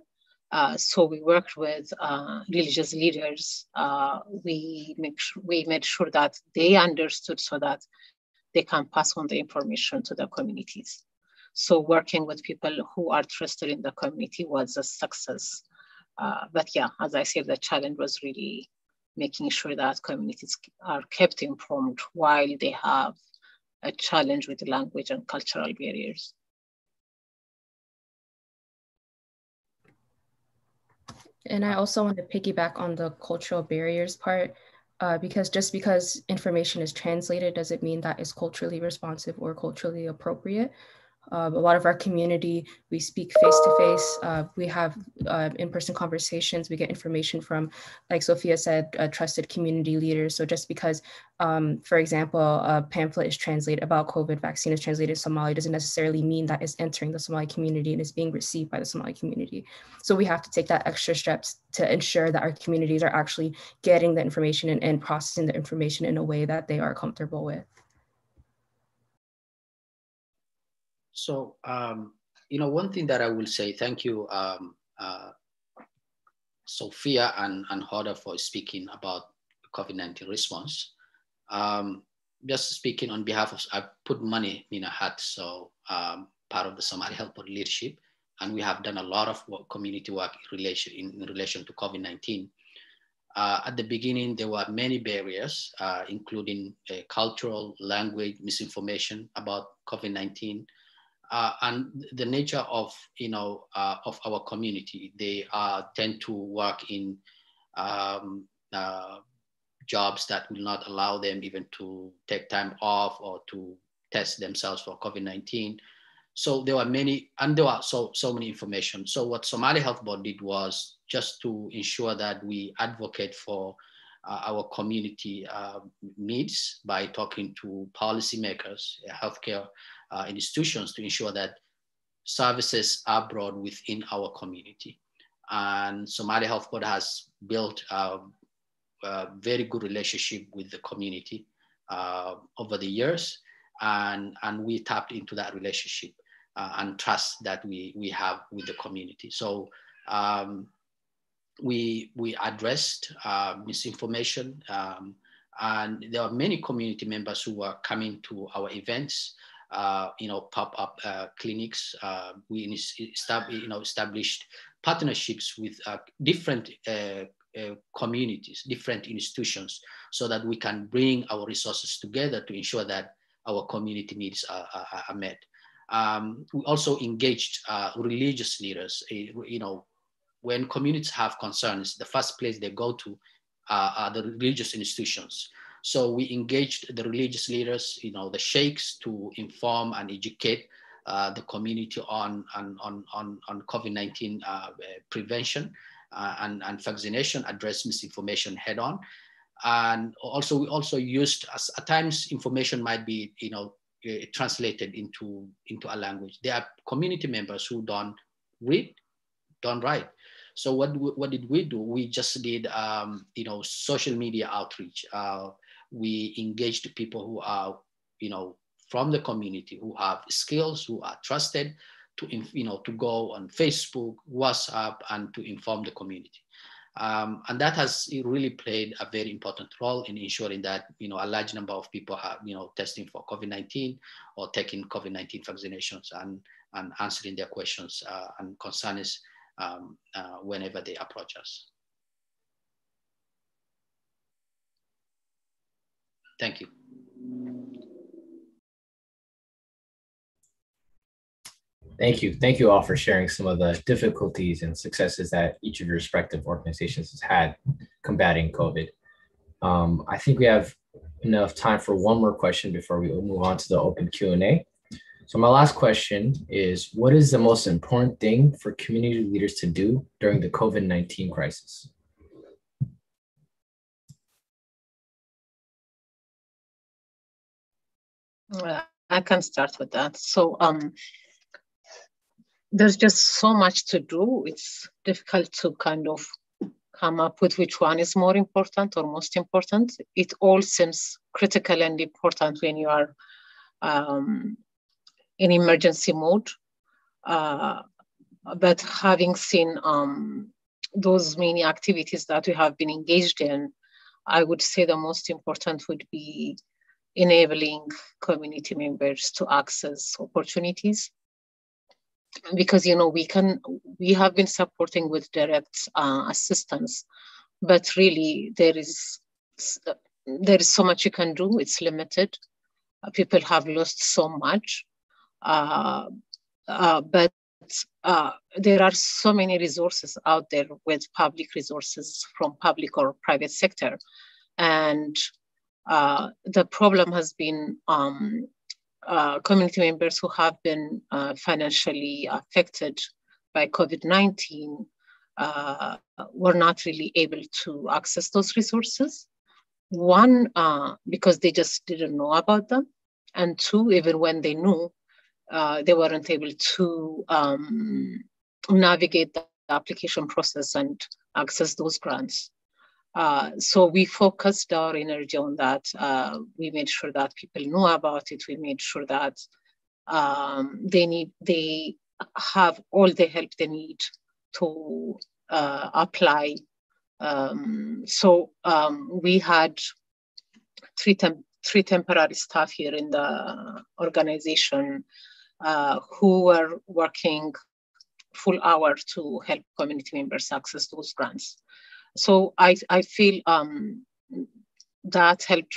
So we worked with religious leaders. We made sure that they understood so that they can pass on the information to the communities. So working with people who are trusted in the community was a success. But yeah, as I said, the challenge was really making sure that communities are kept informed while they have a challenge with language and cultural barriers. And I also want to piggyback on the cultural barriers part. Because just because information is translated doesn't mean that it's culturally responsive or culturally appropriate. A lot of our community, we speak face-to-face, we have in-person conversations, we get information from, like Sophia said, trusted community leaders. So just because, for example, a pamphlet is translated about COVID vaccine is translated Somali doesn't necessarily mean that it's entering the Somali community and is being received by the Somali community. So we have to take that extra steps to ensure that our communities are actually getting the information and processing the information in a way that they are comfortable with. So, you know, one thing that I will say, thank you, Sophia and Hoda, for speaking about COVID-19 response. Just speaking on behalf of, I put money in a hat, so part of the Somali Health Board leadership, and we have done a lot of work, community work in relation to COVID-19. At the beginning, there were many barriers, including cultural, language, misinformation about COVID-19. And the nature of, you know, of our community, they tend to work in jobs that will not allow them even to take time off or to test themselves for COVID-19. So there were many, and there were so many information. So what Somali Health Board did was just to ensure that we advocate for our community needs by talking to policymakers, healthcare institutions, to ensure that services are brought within our community. And Somali Health Board has built a very good relationship with the community over the years, and we tapped into that relationship and trust that we have with the community. So we addressed misinformation, and there are many community members who are coming to our events, pop-up clinics. We established partnerships with different communities, different institutions, so that we can bring our resources together to ensure that our community needs are met. We also engaged religious leaders. When communities have concerns, the first place they go to are the religious institutions. So we engaged the religious leaders, the sheikhs, to inform and educate the community on COVID-19 prevention and vaccination, address misinformation head on. And also, we also used, at times, information might be, translated into a language. There are community members who don't read, don't write. So what did we do? We just did, social media outreach. We engaged people who are, from the community, who have skills, who are trusted, to go on Facebook, WhatsApp, and to inform the community. And that has really played a very important role in ensuring that, a large number of people are, testing for COVID-19 or taking COVID-19 vaccinations and answering their questions and concerns whenever they approach us. Thank you. Thank you. Thank you all for sharing some of the difficulties and successes that each of your respective organizations has had combating COVID. I think we have enough time for one more question before we move on to the open Q&A. So my last question is, what is the most important thing for community leaders to do during the COVID-19 crisis? I can start with that. So, there's just so much to do. It's difficult to kind of come up with which one is more important or most important. It all seems critical and important when you are in emergency mode. But having seen those many activities that we have been engaged in, I would say the most important would be enabling community members to access opportunities. Because we have been supporting with direct assistance, but really there is so much you can do. It's limited. People have lost so much, but there are so many resources out there, with public resources from public or private sector, and the problem has been community members who have been financially affected by COVID-19 were not really able to access those resources. One, because they just didn't know about them. And two, even when they knew, they weren't able to navigate the application process and access those grants. So we focused our energy on that. We made sure that people knew about it. We made sure that they have all the help they need to apply. So we had three temporary staff here in the organization who were working full hour to help community members access those grants. So I feel that helped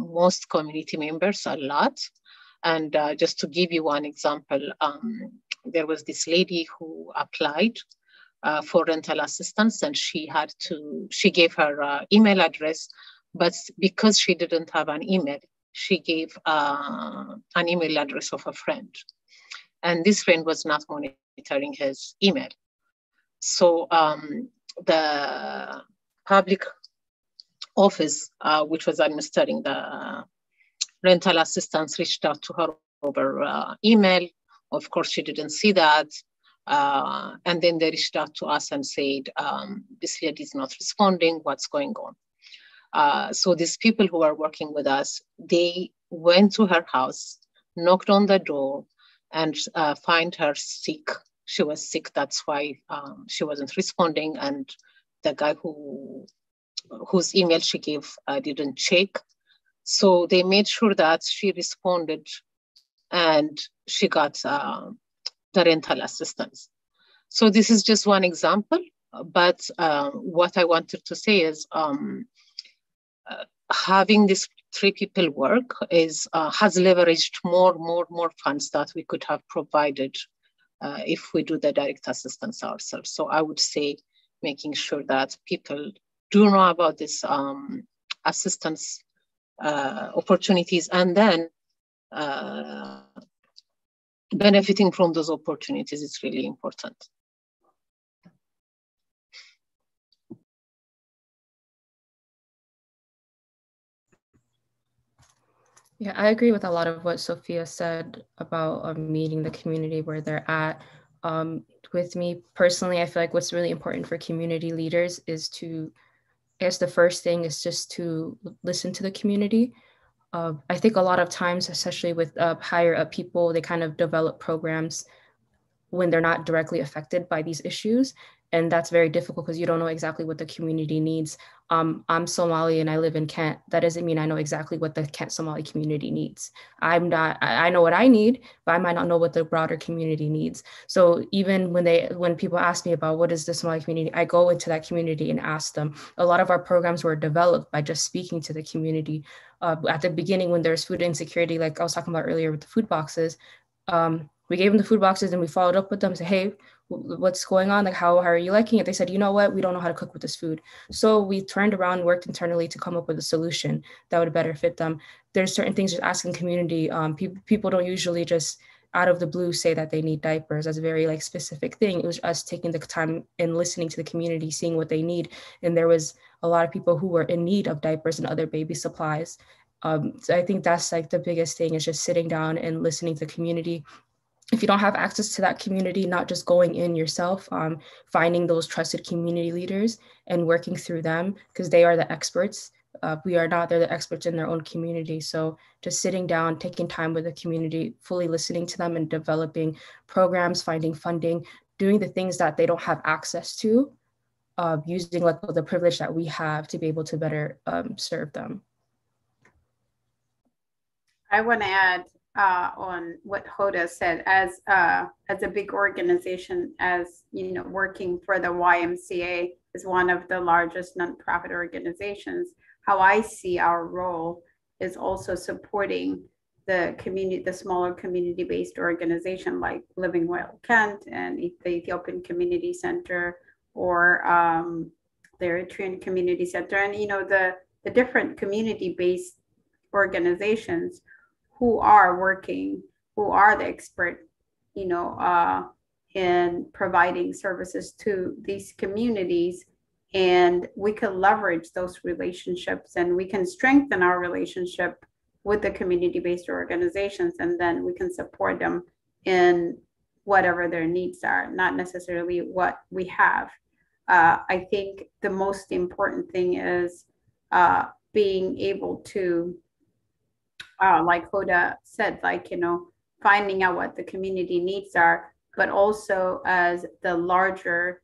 most community members a lot. And just to give you one example, there was this lady who applied for rental assistance, and she gave her email address, but because she didn't have an email, she gave an email address of a friend. And this friend was not monitoring his email. So, the public office, which was administering the rental assistance, reached out to her over email. Of course, she didn't see that. And then they reached out to us and said, this lady is not responding, what's going on? So these people who are working with us, they went to her house, knocked on the door, and found her sick. She was sick, that's why she wasn't responding, and the guy whose email she gave didn't check. So they made sure that she responded and she got the rental assistance. So this is just one example, but what I wanted to say is having these three people work is has leveraged more funds that we could have provided if we do the direct assistance ourselves. So I would say making sure that people do know about this assistance opportunities, and then benefiting from those opportunities is really important. Yeah, I agree with a lot of what Sophia said about meeting the community where they're at. With me personally, I feel like what's really important for community leaders is to, I guess the first thing is just to listen to the community. I think a lot of times, especially with higher up people, they kind of develop programs when they're not directly affected by these issues. And that's very difficult because you don't know exactly what the community needs. I'm Somali and I live in Kent. That doesn't mean I know exactly what the Kent Somali community needs. I know what I need, but I might not know what the broader community needs. So even when people ask me about what is the Somali community, I go into that community and ask them. A lot of our programs were developed by just speaking to the community. At the beginning when there's food insecurity, like I was talking about earlier with the food boxes, we gave them the food boxes and we followed up with them and said, hey, what's going on? Like, how are you liking it? They said, you know what? We don't know how to cook with this food. So we turned around and worked internally to come up with a solution that would better fit them. There's certain things just asking community. People don't usually just out of the blue say that they need diapers. That's a very like specific thing. It was us taking the time and listening to the community, seeing what they need. And there was a lot of people who were in need of diapers and other baby supplies. So I think that's like the biggest thing is just sitting down and listening to the community. If you don't have access to that community, not just going in yourself, finding those trusted community leaders and working through them because they are the experts. We are not, they're the experts in their own community. So just sitting down, taking time with the community, fully listening to them and developing programs, finding funding, doing the things that they don't have access to, using like the privilege that we have to be able to better serve them. I want to add on what Hoda said, as a big organization, as you know, working for the YMCA is one of the largest nonprofit organizations. How I see our role is also supporting the community, the smaller community-based organization like Living Well Kent and the Ethiopian Community Center or the Eritrean Community Center, and you know the different community-based organizations who are working, who are the expert, you know, in providing services to these communities. And we can leverage those relationships and we can strengthen our relationship with the community-based organizations, and then we can support them in whatever their needs are, not necessarily what we have. I think the most important thing is being able to, like Hoda said, like, you know, finding out what the community needs are, but also as the larger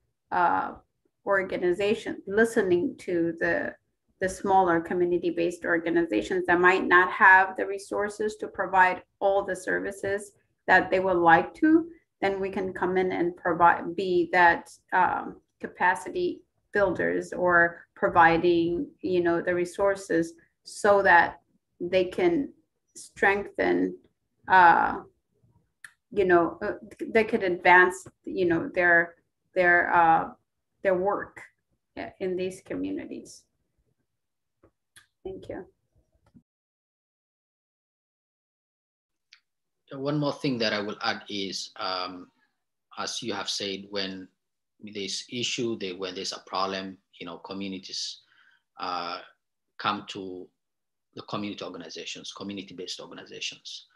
organization, listening to the smaller community-based organizations that might not have the resources to provide all the services that they would like to, then we can come in and provide, be that capacity builders or providing, you know, the resources so that they can strengthen, you know, they could advance, you know, their work in these communities. Thank you. One more thing that I will add is, as you have said, when this issue, when there's a problem, you know, communities come to the community organizations, community-based organizations.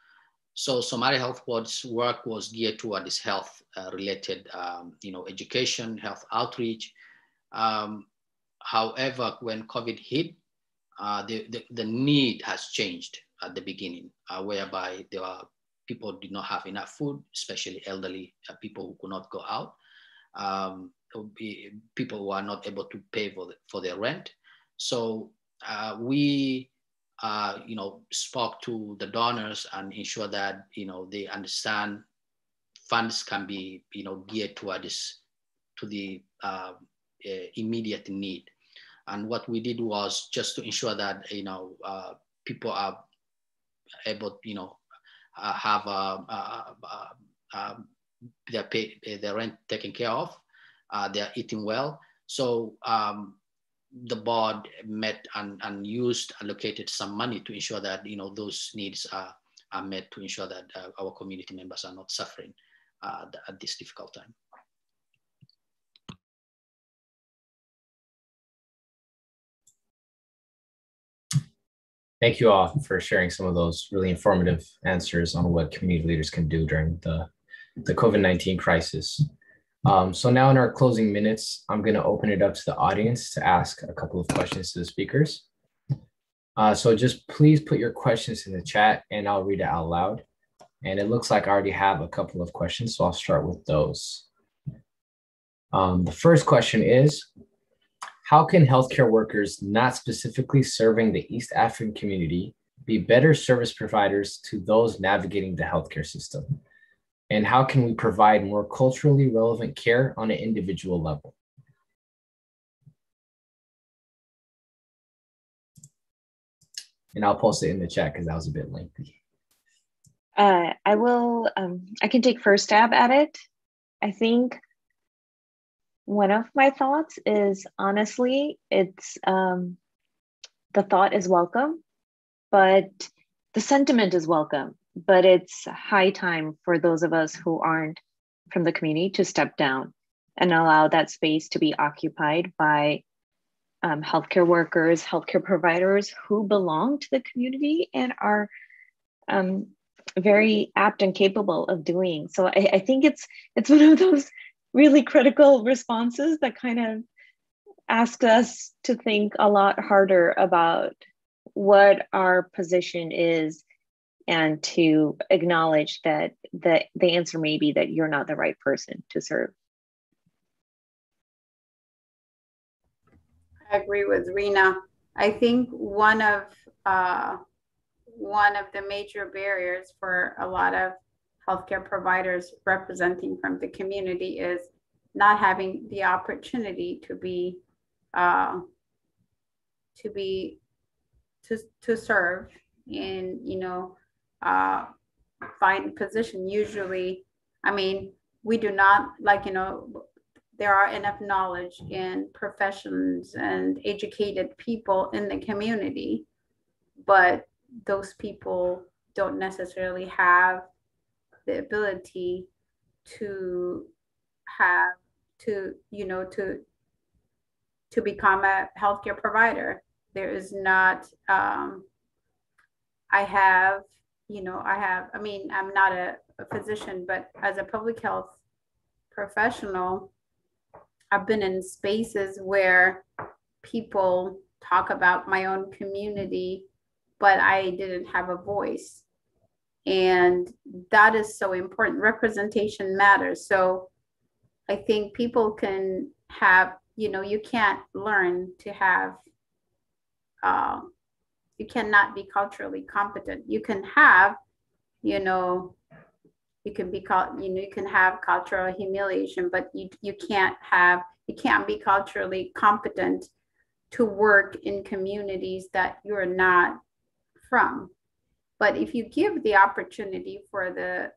So Somali Health Board's work was geared toward this health-related, you know, education, health outreach. However, when COVID hit, the need has changed at the beginning, whereby there are people did not have enough food, especially elderly people who could not go out. people were not able to pay for their rent. So we, spoke to the donors and ensure that, they understand funds can be, geared toward this, to the immediate need. And what we did was just to ensure that, people are able, have their rent taken care of, they are eating well. So the board met and allocated some money to ensure that, those needs are met, to ensure that our community members are not suffering at this difficult time. Thank you all for sharing some of those really informative answers on what community leaders can do during the COVID-19 crisis. So now in our closing minutes, I'm going to open it up to the audience to ask a couple of questions to the speakers. So just please put your questions in the chat and I'll read it out loud. And it looks like I already have a couple of questions, so I'll start with those. The first question is, how can healthcare workers not specifically serving the East African community be better service providers to those navigating the healthcare system? And how can we provide more culturally relevant care on an individual level? And I'll post it in the chat because that was a bit lengthy. I will, I can take first stab at it. I think one of my thoughts is, honestly, it's the thought is welcome, but the sentiment is welcome, but it's high time for those of us who aren't from the community to step down and allow that space to be occupied by healthcare workers, healthcare providers who belong to the community and are very apt and capable of doing. So I think it's one of those really critical responses that kind of ask us to think a lot harder about what our position is and to acknowledge that, the answer may be that you're not the right person to serve. I agree with Rena. I think one of the major barriers for a lot of healthcare providers representing from the community is not having the opportunity to serve and find a position. Usually, I mean, we do not there are enough knowledge and professions and educated people in the community, but those people don't necessarily have the ability to have to become a healthcare provider. There is not. I mean, I'm not a physician, but as a public health professional, I've been in spaces where people talk about my own community, but I didn't have a voice. And that is so important. Representation matters. So I think people can have, you can't learn to have, you cannot be culturally competent. You can have, you can have cultural humiliation, but you can't be culturally competent to work in communities that you're not from. But if you give the opportunity for the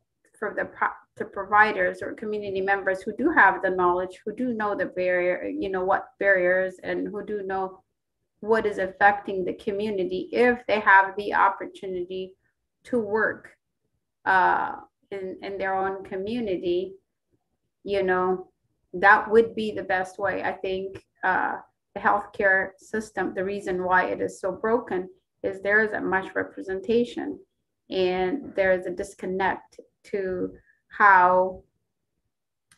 providers or community members who do have the knowledge, who do know the barrier, what barriers and who do know what is affecting the community, if they have the opportunity to work in their own community, that would be the best way. I think the healthcare system, the reason why it is so broken is there isn't much representation and there is a disconnect to how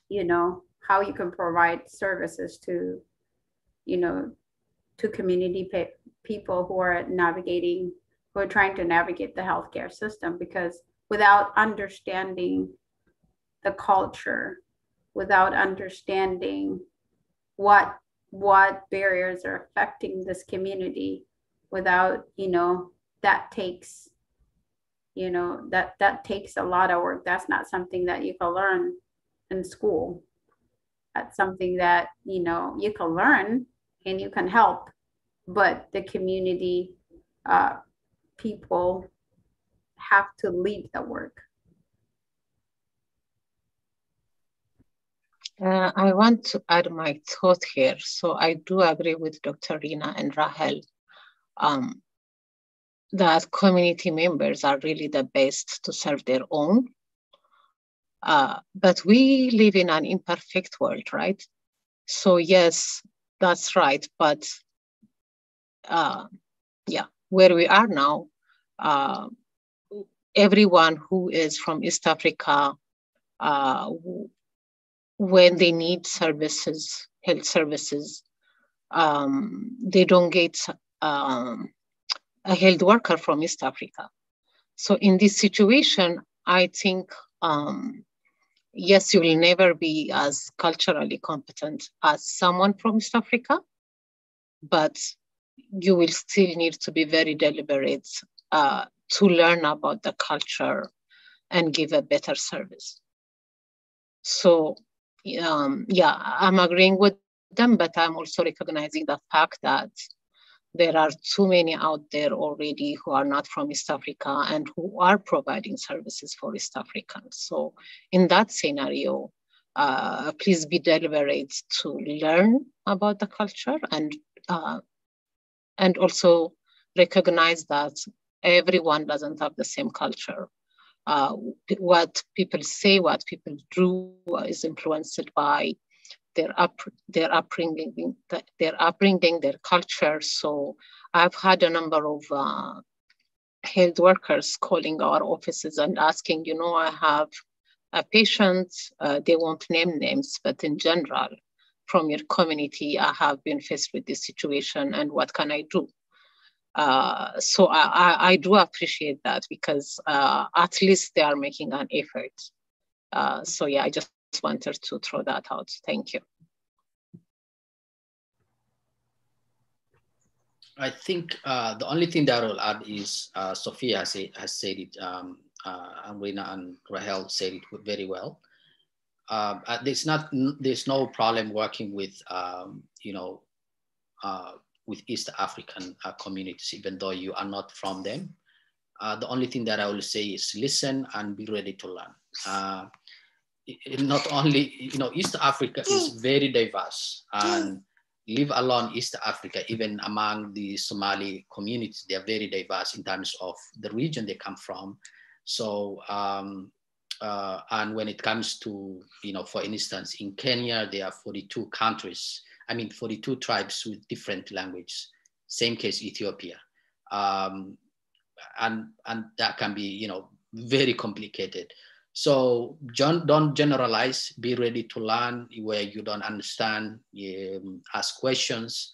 you can provide services to, to community people who are trying to navigate the healthcare system, because without understanding the culture, without understanding what barriers are affecting this community, without, you know, that takes, you know, that takes a lot of work. That's not something that you can learn in school. That's something that, you know, you can learn and you can help, but the community people have to lead the work. I want to add my thought here. So I do agree with Dr. Rena and Rahel that community members are really the best to serve their own. But we live in an imperfect world, right? So yes, that's right. But yeah, where we are now, everyone who is from East Africa, when they need services, health services, they don't get a health worker from East Africa. So in this situation, I think, yes, you will never be as culturally competent as someone from East Africa, but you will still need to be very deliberate to learn about the culture and give a better service. So, yeah, I'm agreeing with them, but I'm also recognizing the fact that there are too many out there already who are not from East Africa and who are providing services for East Africans. So in that scenario, please be deliberate to learn about the culture and also recognize that everyone doesn't have the same culture. What people say, what people do is influenced by their upbringing, their culture. So I've had a number of health workers calling our offices and asking, you know, I have a patient, they won't name names, but in general, from your community, I have been faced with this situation and what can I do? So I do appreciate that because at least they are making an effort. So yeah, I just wanted to throw that out. Thank you. I think the only thing that I will add is Sophia has said it, and Rena and Rahel said it very well. There's no problem working with you know, with East African communities, even though you are not from them. The only thing that I will say is listen and be ready to learn. Not only, you know, East Africa is very diverse, and leave alone East Africa, even among the Somali communities, they are very diverse in terms of the region they come from. So, and when it comes to, you know, for instance, in Kenya, there are 42 countries, I mean, 42 tribes with different languages, same case Ethiopia. And that can be, you know, very complicated. So don't generalize, be ready to learn where you don't understand, ask questions.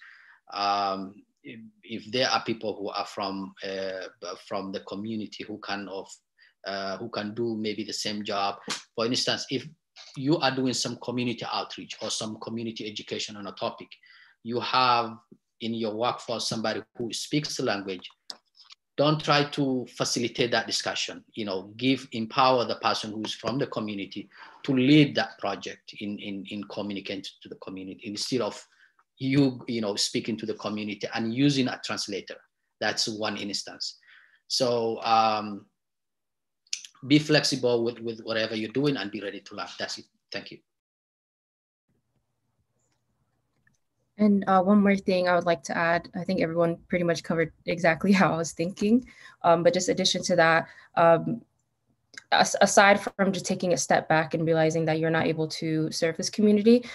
If there are people who are from the community who can, who can do maybe the same job, for instance, if you are doing some community outreach or some community education on a topic, you have in your workforce somebody who speaks the language, don't try to facilitate that discussion. You know, empower the person who's from the community to lead that project in communicating to the community, instead of you know, speaking to the community and using a translator. That's one instance. So be flexible with whatever you're doing and be ready to learn. That's it. Thank you. And one more thing I would like to add, I think everyone pretty much covered exactly how I was thinking, but just addition to that, aside from just taking a step back and realizing that you're not able to serve this community,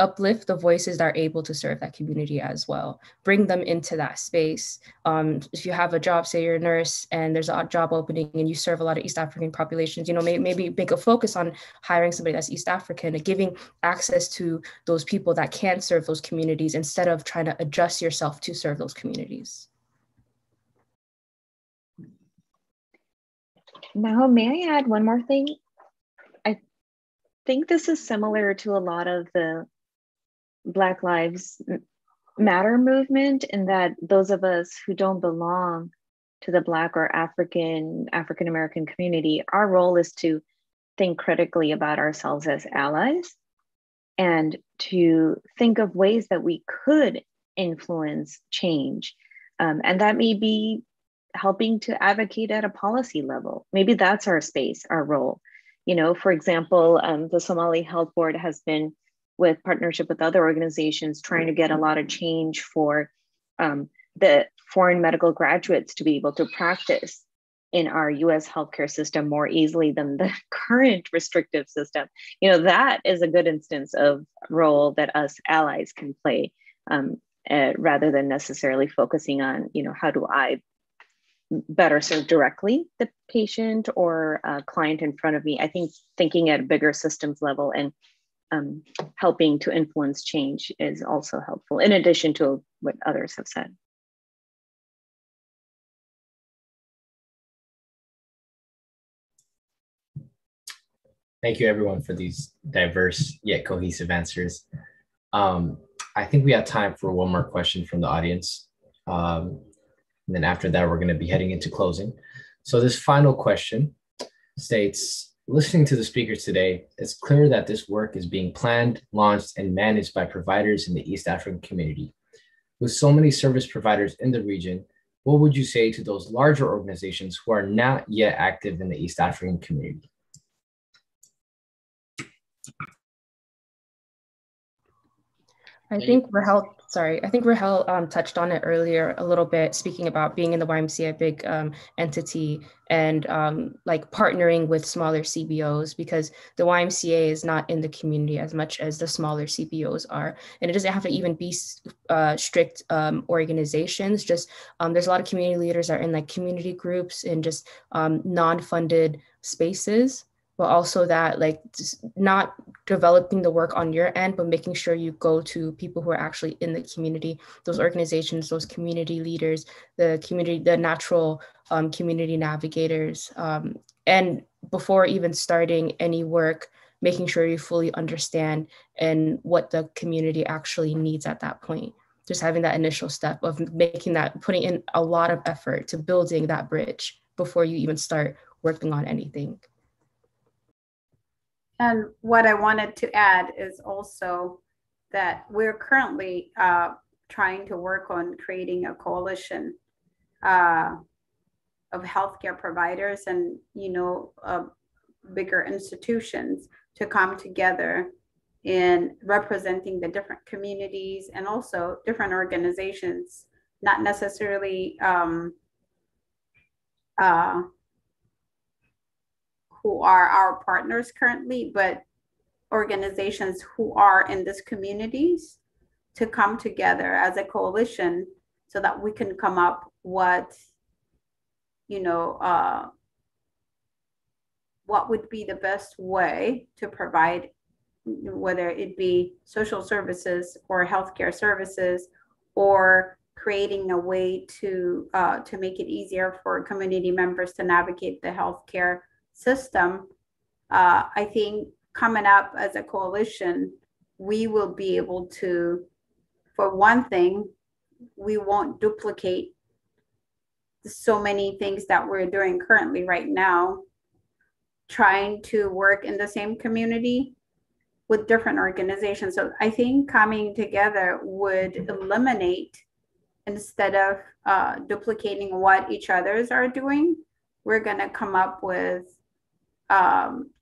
uplift the voices that are able to serve that community as well. Bring them into that space. If you have a job, say you're a nurse and there's a job opening and you serve a lot of East African populations, you know, maybe make a focus on hiring somebody that's East African and giving access to those people that can serve those communities instead of trying to adjust yourself to serve those communities. Now, may I add one more thing? think this is similar to a lot of the Black Lives Matter movement, in that those of us who don't belong to the Black or African American community, our role is to think critically about ourselves as allies and to think of ways that we could influence change. And that may be helping to advocate at a policy level. Maybe that's our space, our role. You know, for example, the Somali Health Board has been, with partnership with other organizations, trying to get a lot of change for the foreign medical graduates to be able to practice in our US healthcare system more easily than the current restrictive system. You know, that is a good instance of role that us allies can play, rather than necessarily focusing on, you know, how do I better serve directly the patient or client in front of me. I think thinking at a bigger systems level and helping to influence change is also helpful, in addition to what others have said. Thank you everyone for these diverse yet cohesive answers. I think we have time for one more question from the audience. And then after that, we're gonna be heading into closing. So this final question states, listening to the speakers today, it's clear that this work is being planned, launched, and managed by providers in the East African community. With so many service providers in the region, what would you say to those larger organizations who are not yet active in the East African community? I think Rahel touched on it earlier a little bit, speaking about being in the YMCA, a big entity, and like partnering with smaller CBOs, because the YMCA is not in the community as much as the smaller CBOs are. And it doesn't have to even be strict organizations, just there's a lot of community leaders that are in like community groups and just non-funded spaces. But also that, like, not developing the work on your end, but making sure you go to people who are actually in the community, those organizations, those community leaders, the community, the natural community navigators. And before even starting any work, making sure you fully understand and what the community actually needs at that point. Just having that initial step of making that, putting in a lot of effort to building that bridge before you even start working on anything. And what I wanted to add is also that we're currently trying to work on creating a coalition of healthcare providers and, you know, bigger institutions to come together in representing the different communities and also different organizations, not necessarily who are our partners currently, but organizations who are in these communities, to come together as a coalition so that we can come up what, you know, what would be the best way to provide, whether it be social services or healthcare services, or creating a way to make it easier for community members to navigate the healthcare system. I think coming up as a coalition, we will be able to, for one thing, we won't duplicate so many things that we're doing currently right now, trying to work in the same community with different organizations. So I think coming together would eliminate, instead of duplicating what each others are doing, we're gonna come up with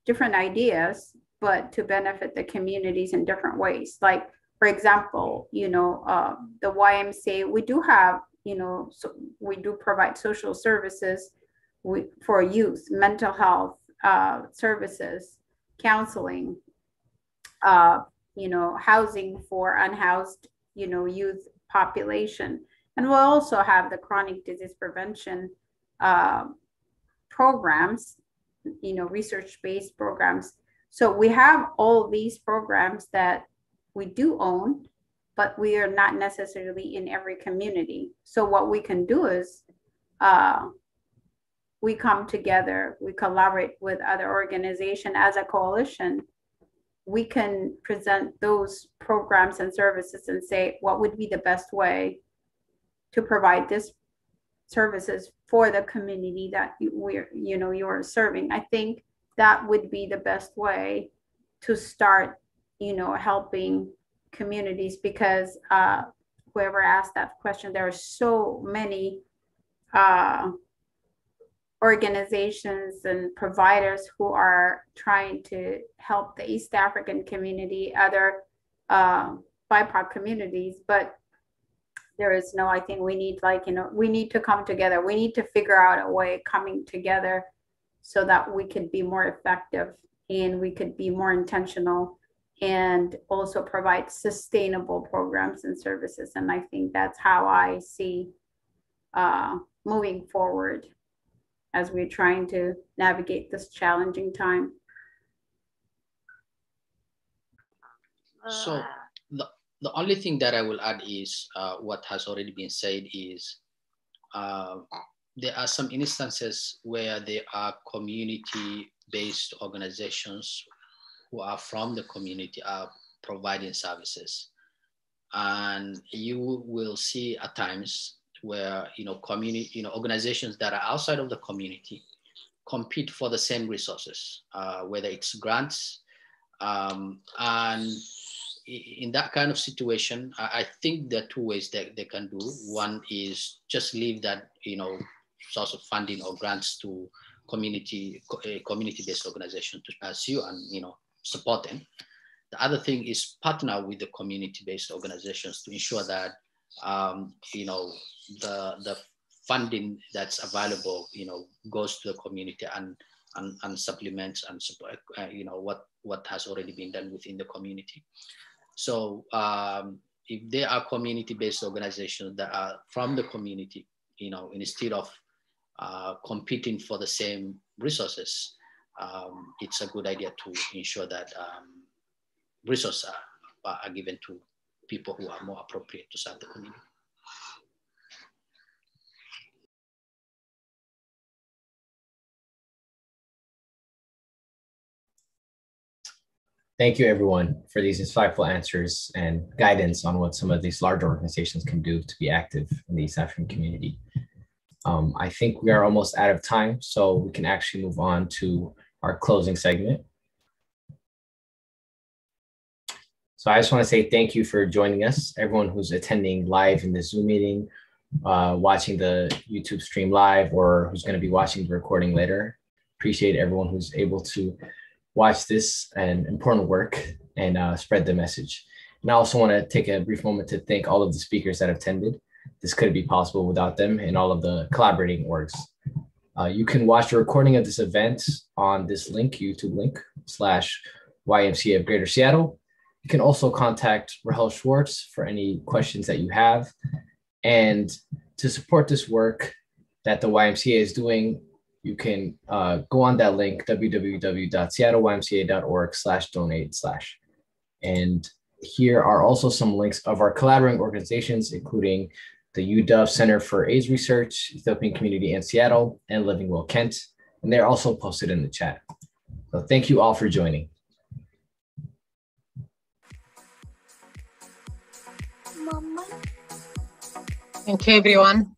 different ideas, but to benefit the communities in different ways. Like, for example, you know, the YMCA, we do have, you know, so we do provide social services for youth, mental health services, counseling, you know, housing for unhoused, you know, youth population. And we'll also have the chronic disease prevention programs, you know, research-based programs. So we have all these programs that we do own, but we are not necessarily in every community. So what we can do is we come together, we collaborate with other organizations as a coalition we can present those programs and services and say, what would be the best way to provide this services for the community that you are serving? I think that would be the best way to start, helping communities, because whoever asked that question, there are so many organizations and providers who are trying to help the East African community, other BIPOC communities, but there is no, I think we need we need to come together. We need to figure out a way coming together so that we could be more effective and we could be more intentional and also provide sustainable programs and services. And I think that's how I see moving forward as we're trying to navigate this challenging time. So the only thing that I will add is what has already been said is there are some instances where there are community-based organizations who are from the community are providing services. And you will see at times where organizations that are outside of the community compete for the same resources, whether it's grants, and in that kind of situation, I think there are two ways that they can do. One is just leave that source of funding or grants to community-based organizations to pursue and support them. The other thing is partner with the community-based organizations to ensure that the funding that's available goes to the community and supplements and support what has already been done within the community. So if there are community-based organizations that are from the community, instead of competing for the same resources, it's a good idea to ensure that resources are given to people who are more appropriate to serve the community. Thank you, everyone, for these insightful answers and guidance on what some of these larger organizations can do to be active in the East African community. I think we are almost out of time, so we can actually move on to our closing segment. So I just want to say thank you for joining us, everyone who's attending live in the Zoom meeting, watching the YouTube stream live, or who's going to be watching the recording later. Appreciate everyone who's able to watch this and important work and spread the message. And I also want to take a brief moment to thank all of the speakers that attended. This couldn't be possible without them and all of the collaborating orgs. You can watch the recording of this event on this link, YouTube link, /YMCA of Greater Seattle. You can also contact Rahel Schwartz for any questions that you have. And to support this work that the YMCA is doing, you can go on that link, www.seattlymca.org/donate/. And here are also some links of our collaborating organizations, including the UW Center for AIDS Research, Ethiopian Community in Seattle, and Living Well Kent. And they're also posted in the chat. So thank you all for joining. Thank you, everyone.